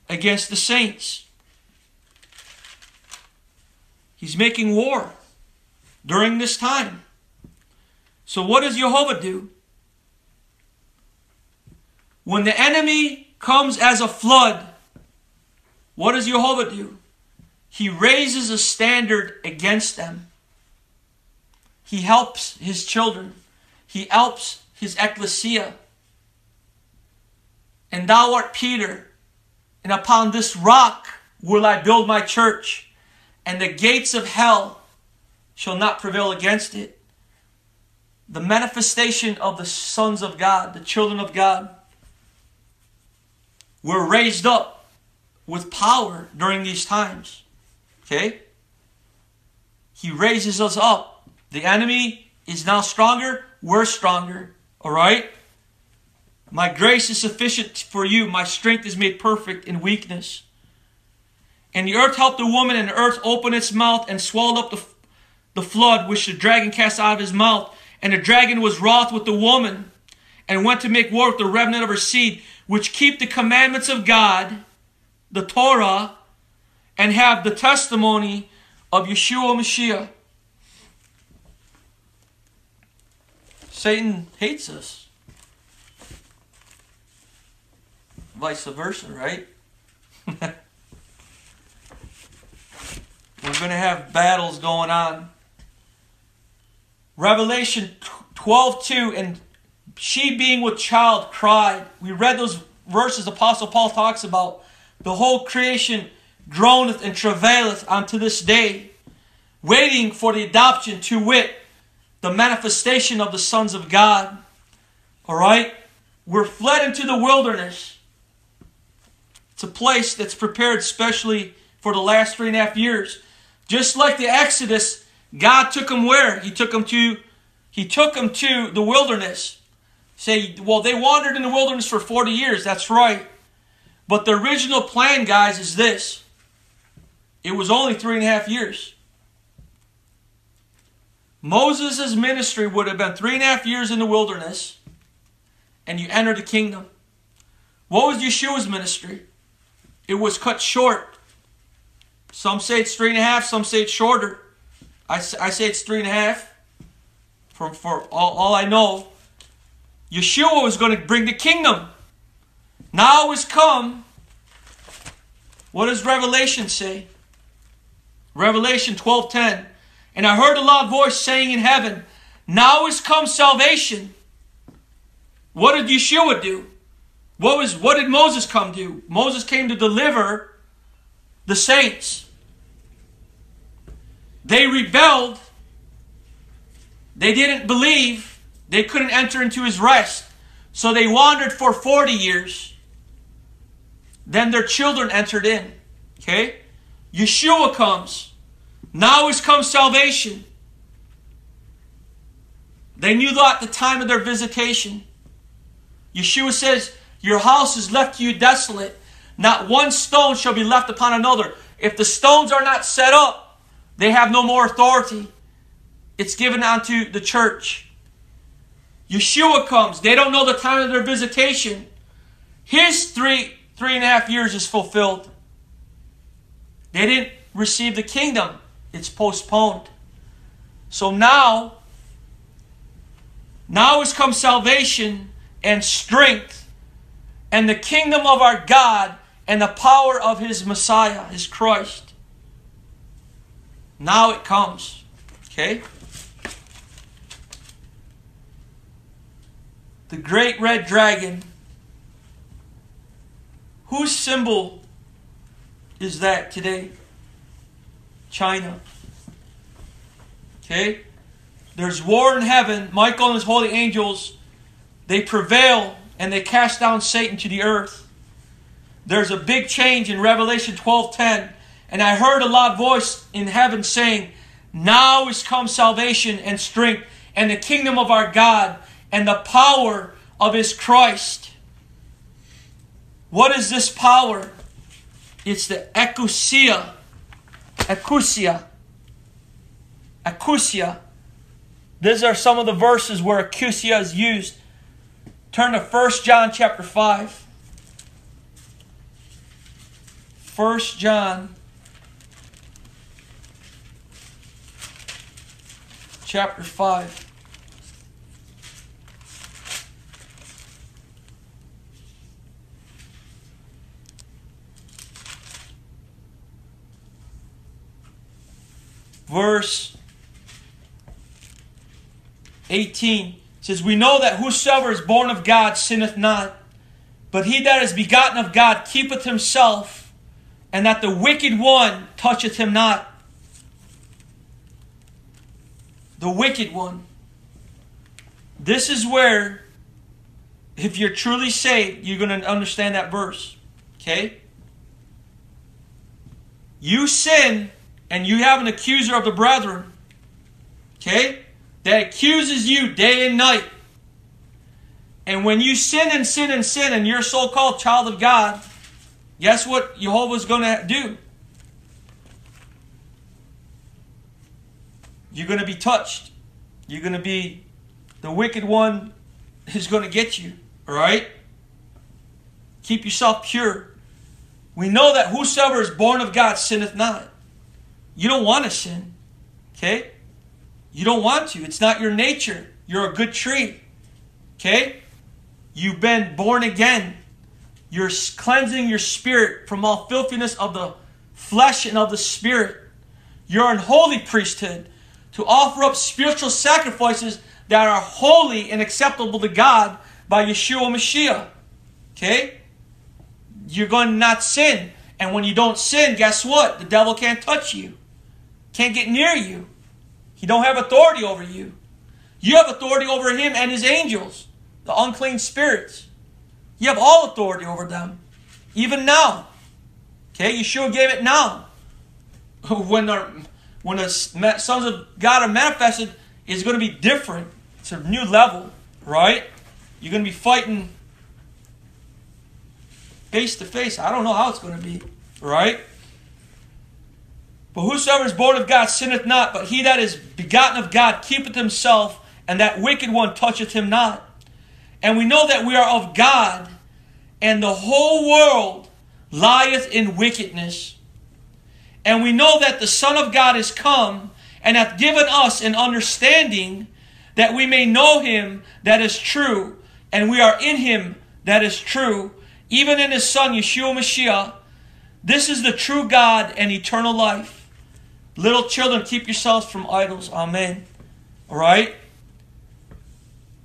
against the saints. He's making war during this time. So what does Jehovah do? When the enemy comes as a flood, what does Jehovah do? He raises a standard against them. He helps his children. He helps his Ekklesia. And thou art Peter, and upon this rock will I build my church, and the gates of hell shall not prevail against it. The manifestation of the sons of God, the children of God, were raised up with power during these times. Okay? He raises us up. The enemy is now stronger. We're stronger, all right? My grace is sufficient for you. My strength is made perfect in weakness. And the earth helped the woman, and the earth opened its mouth and swallowed up the, the flood, which the dragon cast out of his mouth. And the dragon was wroth with the woman, and went to make war with the remnant of her seed, which keep the commandments of God, the Torah, and have the testimony of Yeshua Mashiach. Satan hates us. Vice versa, right? We're going to have battles going on. Revelation twelve two, and she being with child cried. We read those verses Apostle Paul talks about. The whole creation groaneth and travaileth unto this day, waiting for the adoption, to wit, the manifestation of the sons of God. All right? We're fled into the wilderness. It's a place that's prepared especially for the last three and a half years. Just like the Exodus, God took them where? He took them to, he took them to the wilderness. Say, well, they wandered in the wilderness for forty years. That's right. But the original plan, guys, is this. It was only three and a half years. Moses' ministry would have been three and a half years in the wilderness, and you enter the kingdom. What was Yeshua's ministry? It was cut short. Some say it's three and a half, some say it's shorter. I say, I say it's three and a half. For, for all, all I know, Yeshua was going to bring the kingdom. Now is come. What does Revelation say? Revelation twelve ten. And I heard a loud voice saying in heaven, now is come salvation. What did Yeshua do? What was, what did Moses come do? Moses came to deliver the saints. They rebelled. They didn't believe. They couldn't enter into his rest. So they wandered for forty years. Then their children entered in. Okay? Yeshua comes. Now is come salvation. They knew that at the time of their visitation. Yeshua says, your house is left to you desolate. Not one stone shall be left upon another. If the stones are not set up, they have no more authority. It's given unto the church. Yeshua comes. They don't know the time of their visitation. His three, three and a half years is fulfilled. They didn't receive the kingdom. It's postponed. So now, now has come salvation and strength and the kingdom of our God and the power of his Messiah, his Christ. Now it comes. Okay? The great red dragon. Whose symbol is that today? China. Okay? There's war in heaven. Michael and his holy angels, they prevail and they cast down Satan to the earth. There's a big change in Revelation twelve ten. And I heard a loud voice in heaven saying, now is come salvation and strength and the kingdom of our God and the power of his Christ. What is this power? It's the exousia. Ekklesia. Ekklesia. These are some of the verses where ekklesia is used. Turn to First John chapter five. First John chapter five. Verse eighteen says, we know that whosoever is born of God sinneth not, but he that is begotten of God keepeth himself, and that the wicked one toucheth him not. The wicked one. This is where, if you're truly saved, you're going to understand that verse. Okay? You sin, and you have an accuser of the brethren. Okay? That accuses you day and night. And when you sin and sin and sin and you're a so-called child of God, guess what Jehovah's going to do? You're going to be touched. You're going to be... The wicked one is going to get you. Alright? Keep yourself pure. We know that whosoever is born of God sinneth not. You don't want to sin. Okay? You don't want to. It's not your nature. You're a good tree. Okay? You've been born again. You're cleansing your spirit from all filthiness of the flesh and of the spirit. You're an holy priesthood to offer up spiritual sacrifices that are holy and acceptable to God by Yeshua Mashiach. Okay? You're going to not sin. And when you don't sin, guess what? The devil can't touch you. Can't get near you. He don't have authority over you. You have authority over him and his angels, the unclean spirits. You have all authority over them, even now. Okay, Yeshua gave it now. When our, when the sons of God are manifested, it's going to be different. It's a new level, right? You're going to be fighting face to face. I don't know how it's going to be, right? But whosoever is born of God sinneth not, but he that is begotten of God keepeth himself, and that wicked one toucheth him not. And we know that we are of God, and the whole world lieth in wickedness. And we know that the Son of God is come, and hath given us an understanding, that we may know him that is true, and we are in him that is true, even in his Son, Yeshua Mashiach. This is the true God and eternal life. Little children, keep yourselves from idols. Amen. Alright?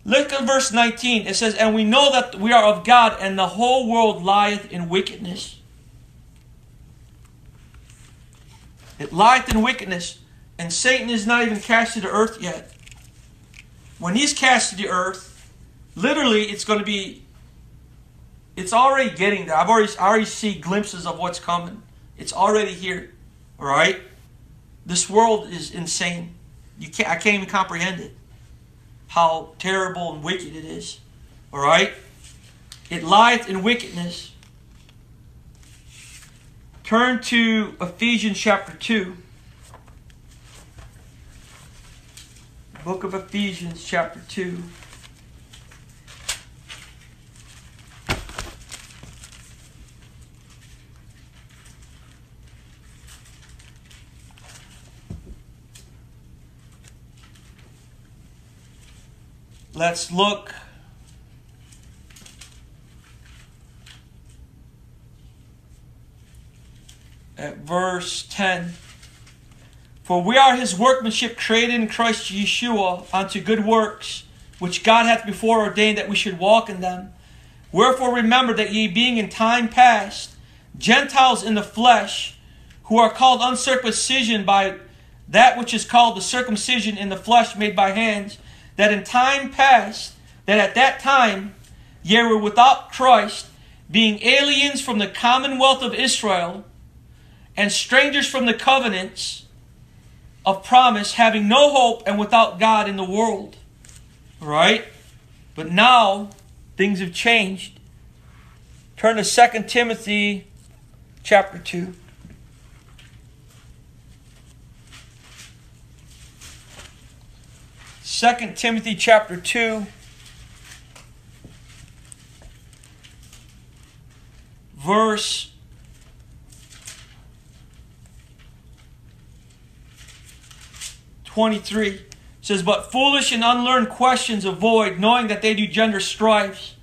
Look at verse nineteen. It says, and we know that we are of God, and the whole world lieth in wickedness. It lieth in wickedness. And Satan is not even cast to the earth yet. When he's cast to the earth, literally it's going to be... It's already getting there. I've already, I already see glimpses of what's coming. It's already here. Alright? This world is insane. You can't, I can't even comprehend it. How terrible and wicked it is. Alright? It lieth in wickedness. Turn to Ephesians chapter two. Book of Ephesians chapter two. Let's look at verse ten. For we are his workmanship, created in Christ Yeshua unto good works, which God hath before ordained that we should walk in them. Wherefore remember that ye being in time past Gentiles in the flesh, who are called uncircumcision by that which is called the circumcision in the flesh made by hands, that in time past, that at that time, ye were without Christ, being aliens from the commonwealth of Israel, and strangers from the covenants of promise, having no hope and without God in the world. All right? But now, things have changed. Turn to Second Timothy chapter two. Second Timothy chapter two. Verse twenty-three. It says, but foolish and unlearned questions avoid, knowing that they do gender strifes.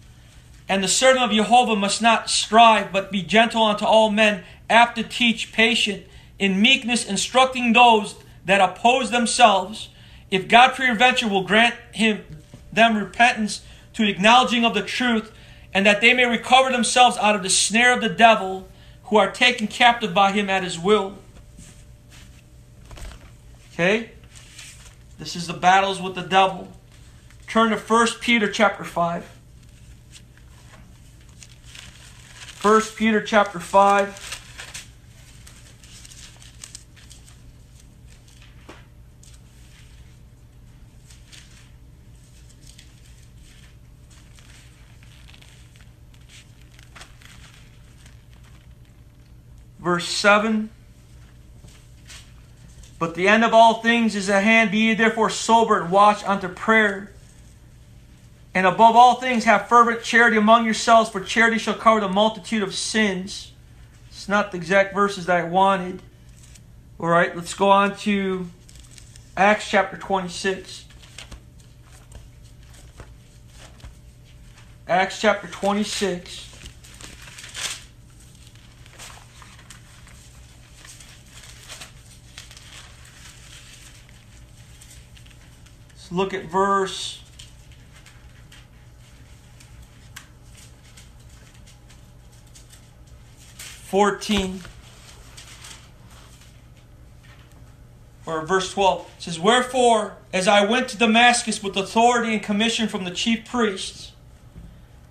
And the servant of Jehovah must not strive, but be gentle unto all men, apt to teach, patient, in meekness, instructing those that oppose themselves. If God peradventure will grant him them repentance to acknowledging of the truth, and that they may recover themselves out of the snare of the devil, who are taken captive by him at his will. Okay? This is the battles with the devil. Turn to First Peter chapter five. First Peter chapter five. Verse seven, but the end of all things is at hand. Be ye therefore sober and watch unto prayer. And above all things have fervent charity among yourselves, for charity shall cover the multitude of sins. It's not the exact verses that I wanted. All right, let's go on to Acts chapter twenty-six. Acts chapter twenty-six. Look at verse fourteen or verse twelve. It says, wherefore, as I went to Damascus with authority and commission from the chief priests,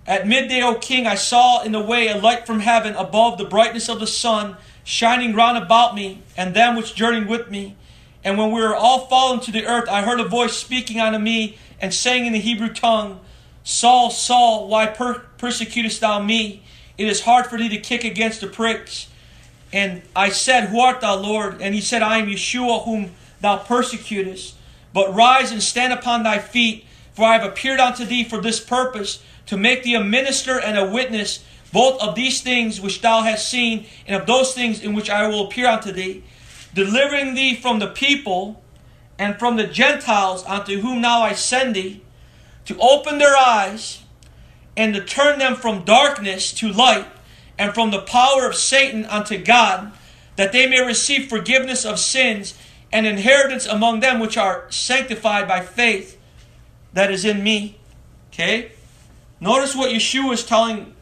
at midday, O king, I saw in the way a light from heaven above the brightness of the sun, shining round about me and them which journeyed with me. And when we were all fallen to the earth, I heard a voice speaking unto me and saying in the Hebrew tongue, Saul, Saul, why per persecutest thou me? It is hard for thee to kick against the pricks. And I said, who art thou, Lord? And he said, I am Yeshua, whom thou persecutest. But rise and stand upon thy feet, for I have appeared unto thee for this purpose, to make thee a minister and a witness, both of these things which thou hast seen, and of those things in which I will appear unto thee, delivering thee from the people and from the Gentiles, unto whom now I send thee, to open their eyes and to turn them from darkness to light, and from the power of Satan unto God, that they may receive forgiveness of sins and inheritance among them which are sanctified by faith that is in me. Okay? Notice what Yeshua is telling,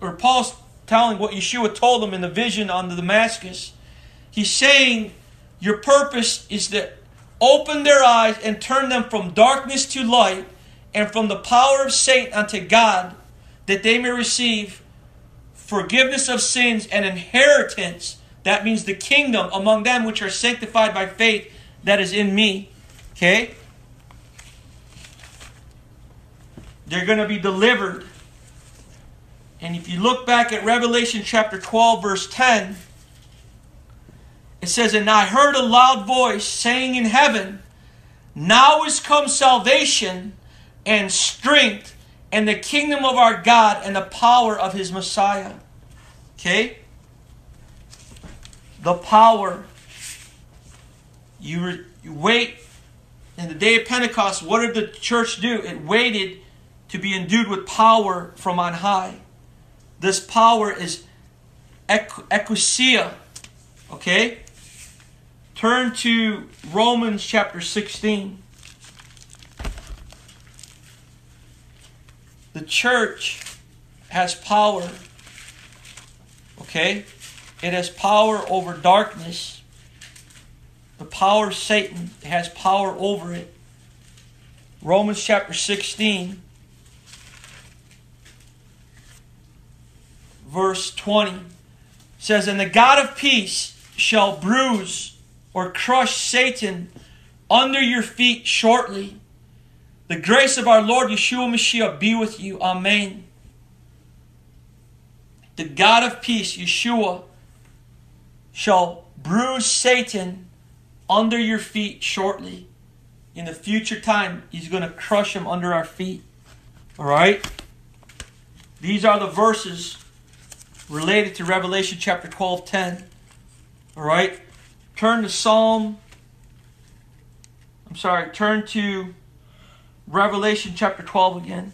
or Paul's telling what Yeshua told them in the vision on the Damascus. He's saying your purpose is to open their eyes and turn them from darkness to light, and from the power of Satan unto God, that they may receive forgiveness of sins and inheritance. That means the kingdom among them which are sanctified by faith that is in me. Okay? They're going to be delivered. And if you look back at Revelation chapter twelve verse ten, it says, and I heard a loud voice saying in heaven, now is come salvation and strength and the kingdom of our God and the power of his Messiah. Okay? The power. You, you wait. In the day of Pentecost, what did the church do? It waited to be endued with power from on high. This power is ekklesia. Okay? Turn to Romans chapter sixteen. The church has power. Okay? It has power over darkness. The power of Satan has power over it. Romans chapter sixteen, verse twenty says, "And the God of peace shall bruise or crush Satan under your feet shortly. The grace of our Lord Yeshua Mashiach be with you. Amen." The God of peace, Yeshua, shall bruise Satan under your feet shortly. In the future time, he's going to crush him under our feet. All right? These are the verses related to Revelation chapter twelve, ten. All right? Turn to Psalm. I'm sorry. Turn to Revelation chapter twelve again.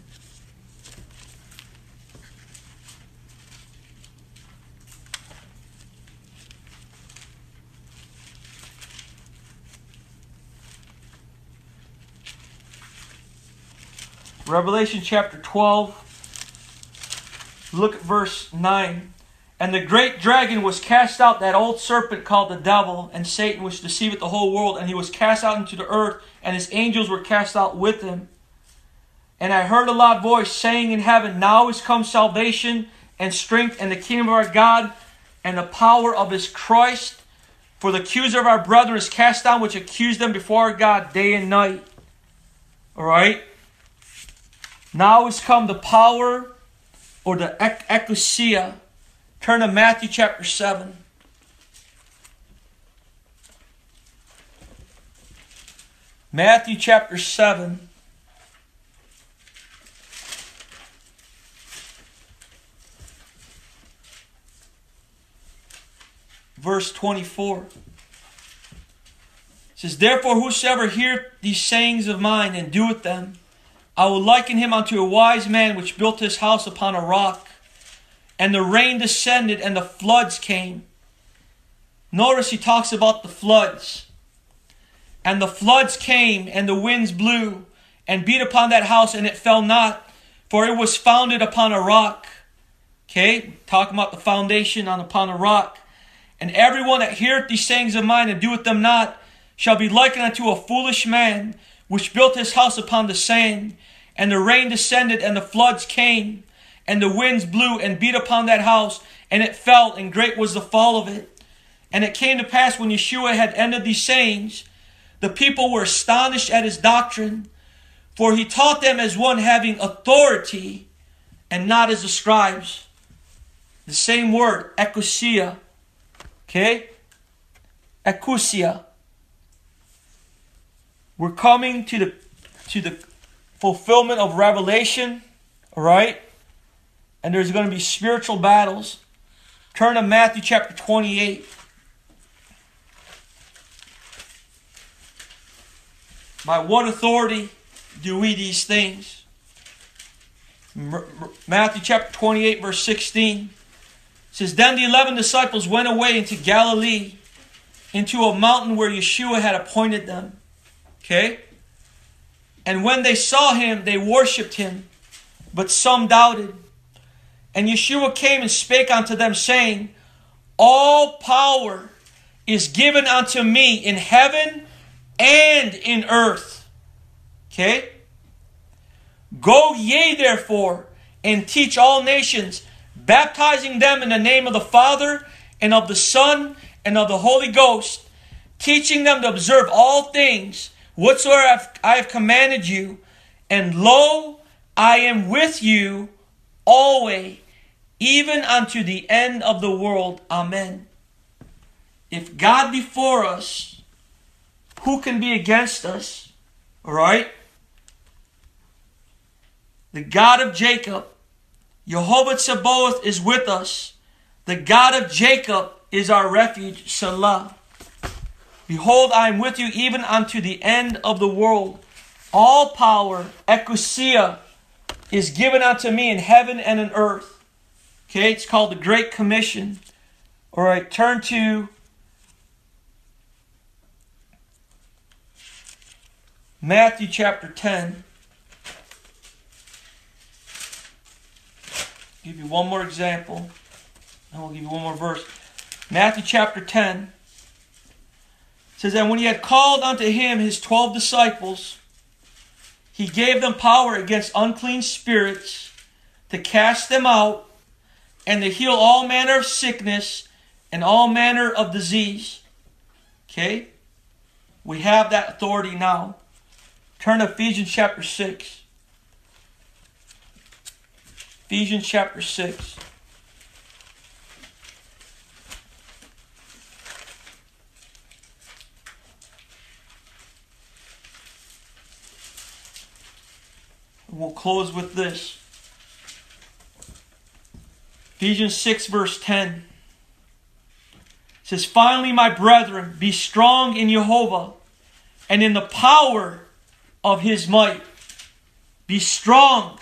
Revelation chapter twelve, look at verse nine. "And the great dragon was cast out, that old serpent called the devil, and Satan, which deceiveth the whole world. And he was cast out into the earth, and his angels were cast out with him. And I heard a loud voice saying in heaven, Now is come salvation and strength and the kingdom of our God and the power of his Christ. For the accuser of our brethren is cast down, which accused them before our God day and night." All right? Now is come the power, or the ekklesia. Turn to Matthew chapter seven. Matthew chapter seven. Verse twenty-four. It says, "Therefore whosoever heareth these sayings of mine and doeth them, I will liken him unto a wise man which built his house upon a rock. And the rain descended and the floods came." Notice he talks about the floods. "And the floods came and the winds blew and beat upon that house, and it fell not, for it was founded upon a rock." Okay, talking about the foundation on upon a rock. "And everyone that heareth these sayings of mine and doeth them not shall be likened unto a foolish man which built his house upon the sand. And the rain descended, and the floods came, and the winds blew and beat upon that house, and it fell, and great was the fall of it. And it came to pass, when Yeshua had ended these sayings, the people were astonished at his doctrine, for he taught them as one having authority, and not as the scribes." The same word, ekklesia. Okay? Ekklesia. We're coming to the to the fulfillment of Revelation, all right? And there's going to be spiritual battles. Turn to Matthew chapter twenty-eight. By what authority do we these things? Matthew chapter twenty-eight, verse sixteen. It says, "Then the eleven disciples went away into Galilee, into a mountain where Yeshua had appointed them." Okay? "And when they saw him, they worshipped him, but some doubted. And Yeshua came and spake unto them, saying, All power is given unto me in heaven and in earth." Okay? "Go ye therefore, and teach all nations, baptizing them in the name of the Father, and of the Son, and of the Holy Ghost, teaching them to observe all things whatsoever I have commanded you, and lo, I am with you always, even unto the end of the world. Amen." If God be for us, who can be against us? All right? The God of Jacob, Jehovah Sabaoth, is with us. The God of Jacob is our refuge, Selah. "Behold, I am with you even unto the end of the world." All power, ekklesia, is given unto me in heaven and in earth. Okay, it's called the Great Commission. All right, turn to Matthew chapter ten. Give you one more example, and we'll give you one more verse. Matthew chapter ten says, "And when he had called unto him his twelve disciples, he gave them power against unclean spirits to cast them out, and to heal all manner of sickness and all manner of disease." Okay? We have that authority now. Turn to Ephesians chapter six. Ephesians chapter six. And we'll close with this. Ephesians six verse ten. It says, "Finally, my brethren, be strong in Jehovah and in the power of his might." Be strong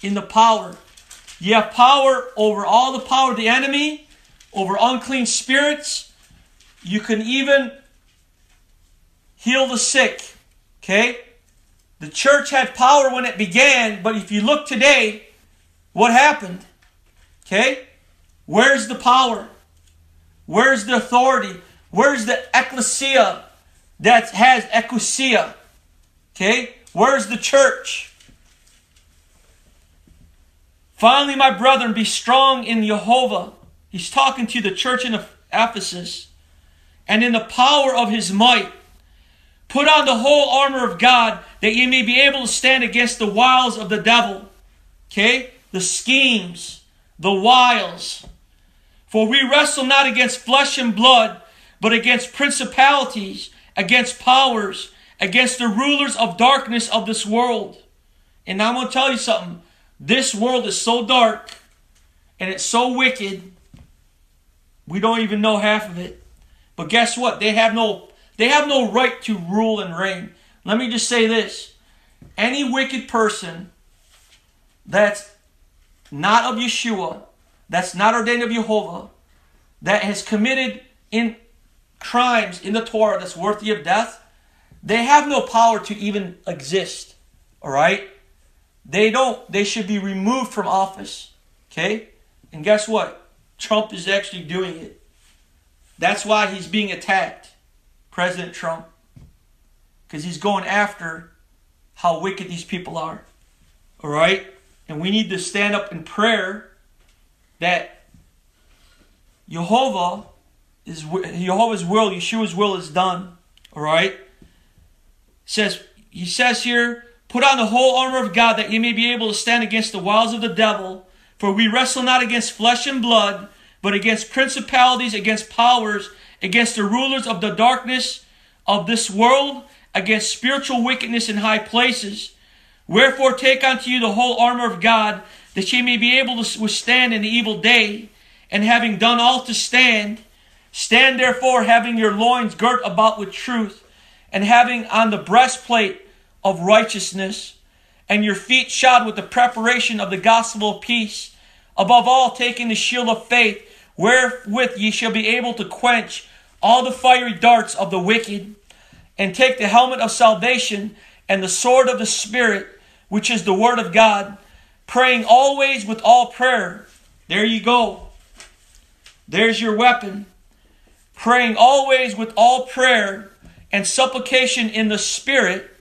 in the power. You have power over all the power of the enemy, over unclean spirits. You can even heal the sick. Okay? The church had power when it began, but if you look today, what happened? Okay? Where's the power? Where's the authority? Where's the ecclesia that has exousia? Okay? Where's the church? "Finally, my brethren, be strong in Jehovah." He's talking to the church in Ephesus. "And in the power of his might, put on the whole armor of God, that ye may be able to stand against the wiles of the devil." Okay? The schemes, the wiles. "For we wrestle not against flesh and blood, but against principalities, against powers, against the rulers of darkness of this world." And I'm going to tell you something. This world is so dark, and it's so wicked, we don't even know half of it. But guess what? They have no, they have no right to rule and reign. Let me just say this. Any wicked person that's not of Yeshua, that's not ordained of Jehovah, that has committed in crimes in the Torah that's worthy of death, they have no power to even exist. All right? They don't. They should be removed from office. Okay? And guess what? Trump is actually doing it. That's why he's being attacked, President Trump. Because he's going after how wicked these people are. All right? And we need to stand up in prayer that Jehovah is, Jehovah's will, Yeshua's will is done. All right? It says, he says here, "Put on the whole armor of God, that ye may be able to stand against the wiles of the devil. For we wrestle not against flesh and blood, but against principalities, against powers, against the rulers of the darkness of this world, against spiritual wickedness in high places. Wherefore take unto you the whole armor of God, that ye may be able to withstand in the evil day, and having done all to stand, stand therefore, having your loins girt about with truth, and having on the breastplate of righteousness, and your feet shod with the preparation of the gospel of peace. Above all, taking the shield of faith, wherewith ye shall be able to quench all the fiery darts of the wicked, and take the helmet of salvation and the sword of the Spirit, which is the word of God, praying always with all prayer." There you go. There's your weapon. "Praying always with all prayer and supplication in the Spirit,"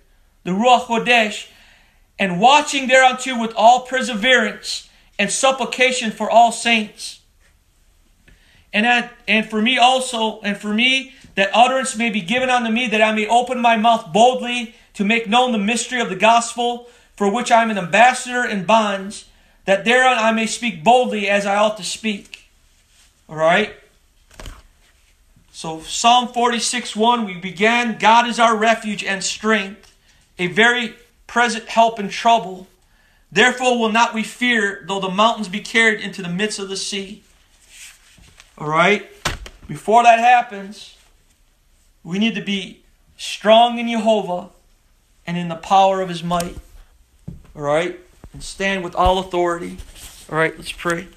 the Ruach HaKodesh, "and watching thereunto with all perseverance and supplication for all saints. And that, and for me also, and for me, that utterance may be given unto me, that I may open my mouth boldly to make known the mystery of the gospel, for which I am an ambassador in bonds, that thereon I may speak boldly as I ought to speak." All right? So Psalm forty-six one, we began, "God is our refuge and strength, a very present help in trouble. Therefore will not we fear, though the mountains be carried into the midst of the sea." All right? Before that happens, we need to be strong in Jehovah and in the power of his might. All right? And stand with all authority. All right, let's pray.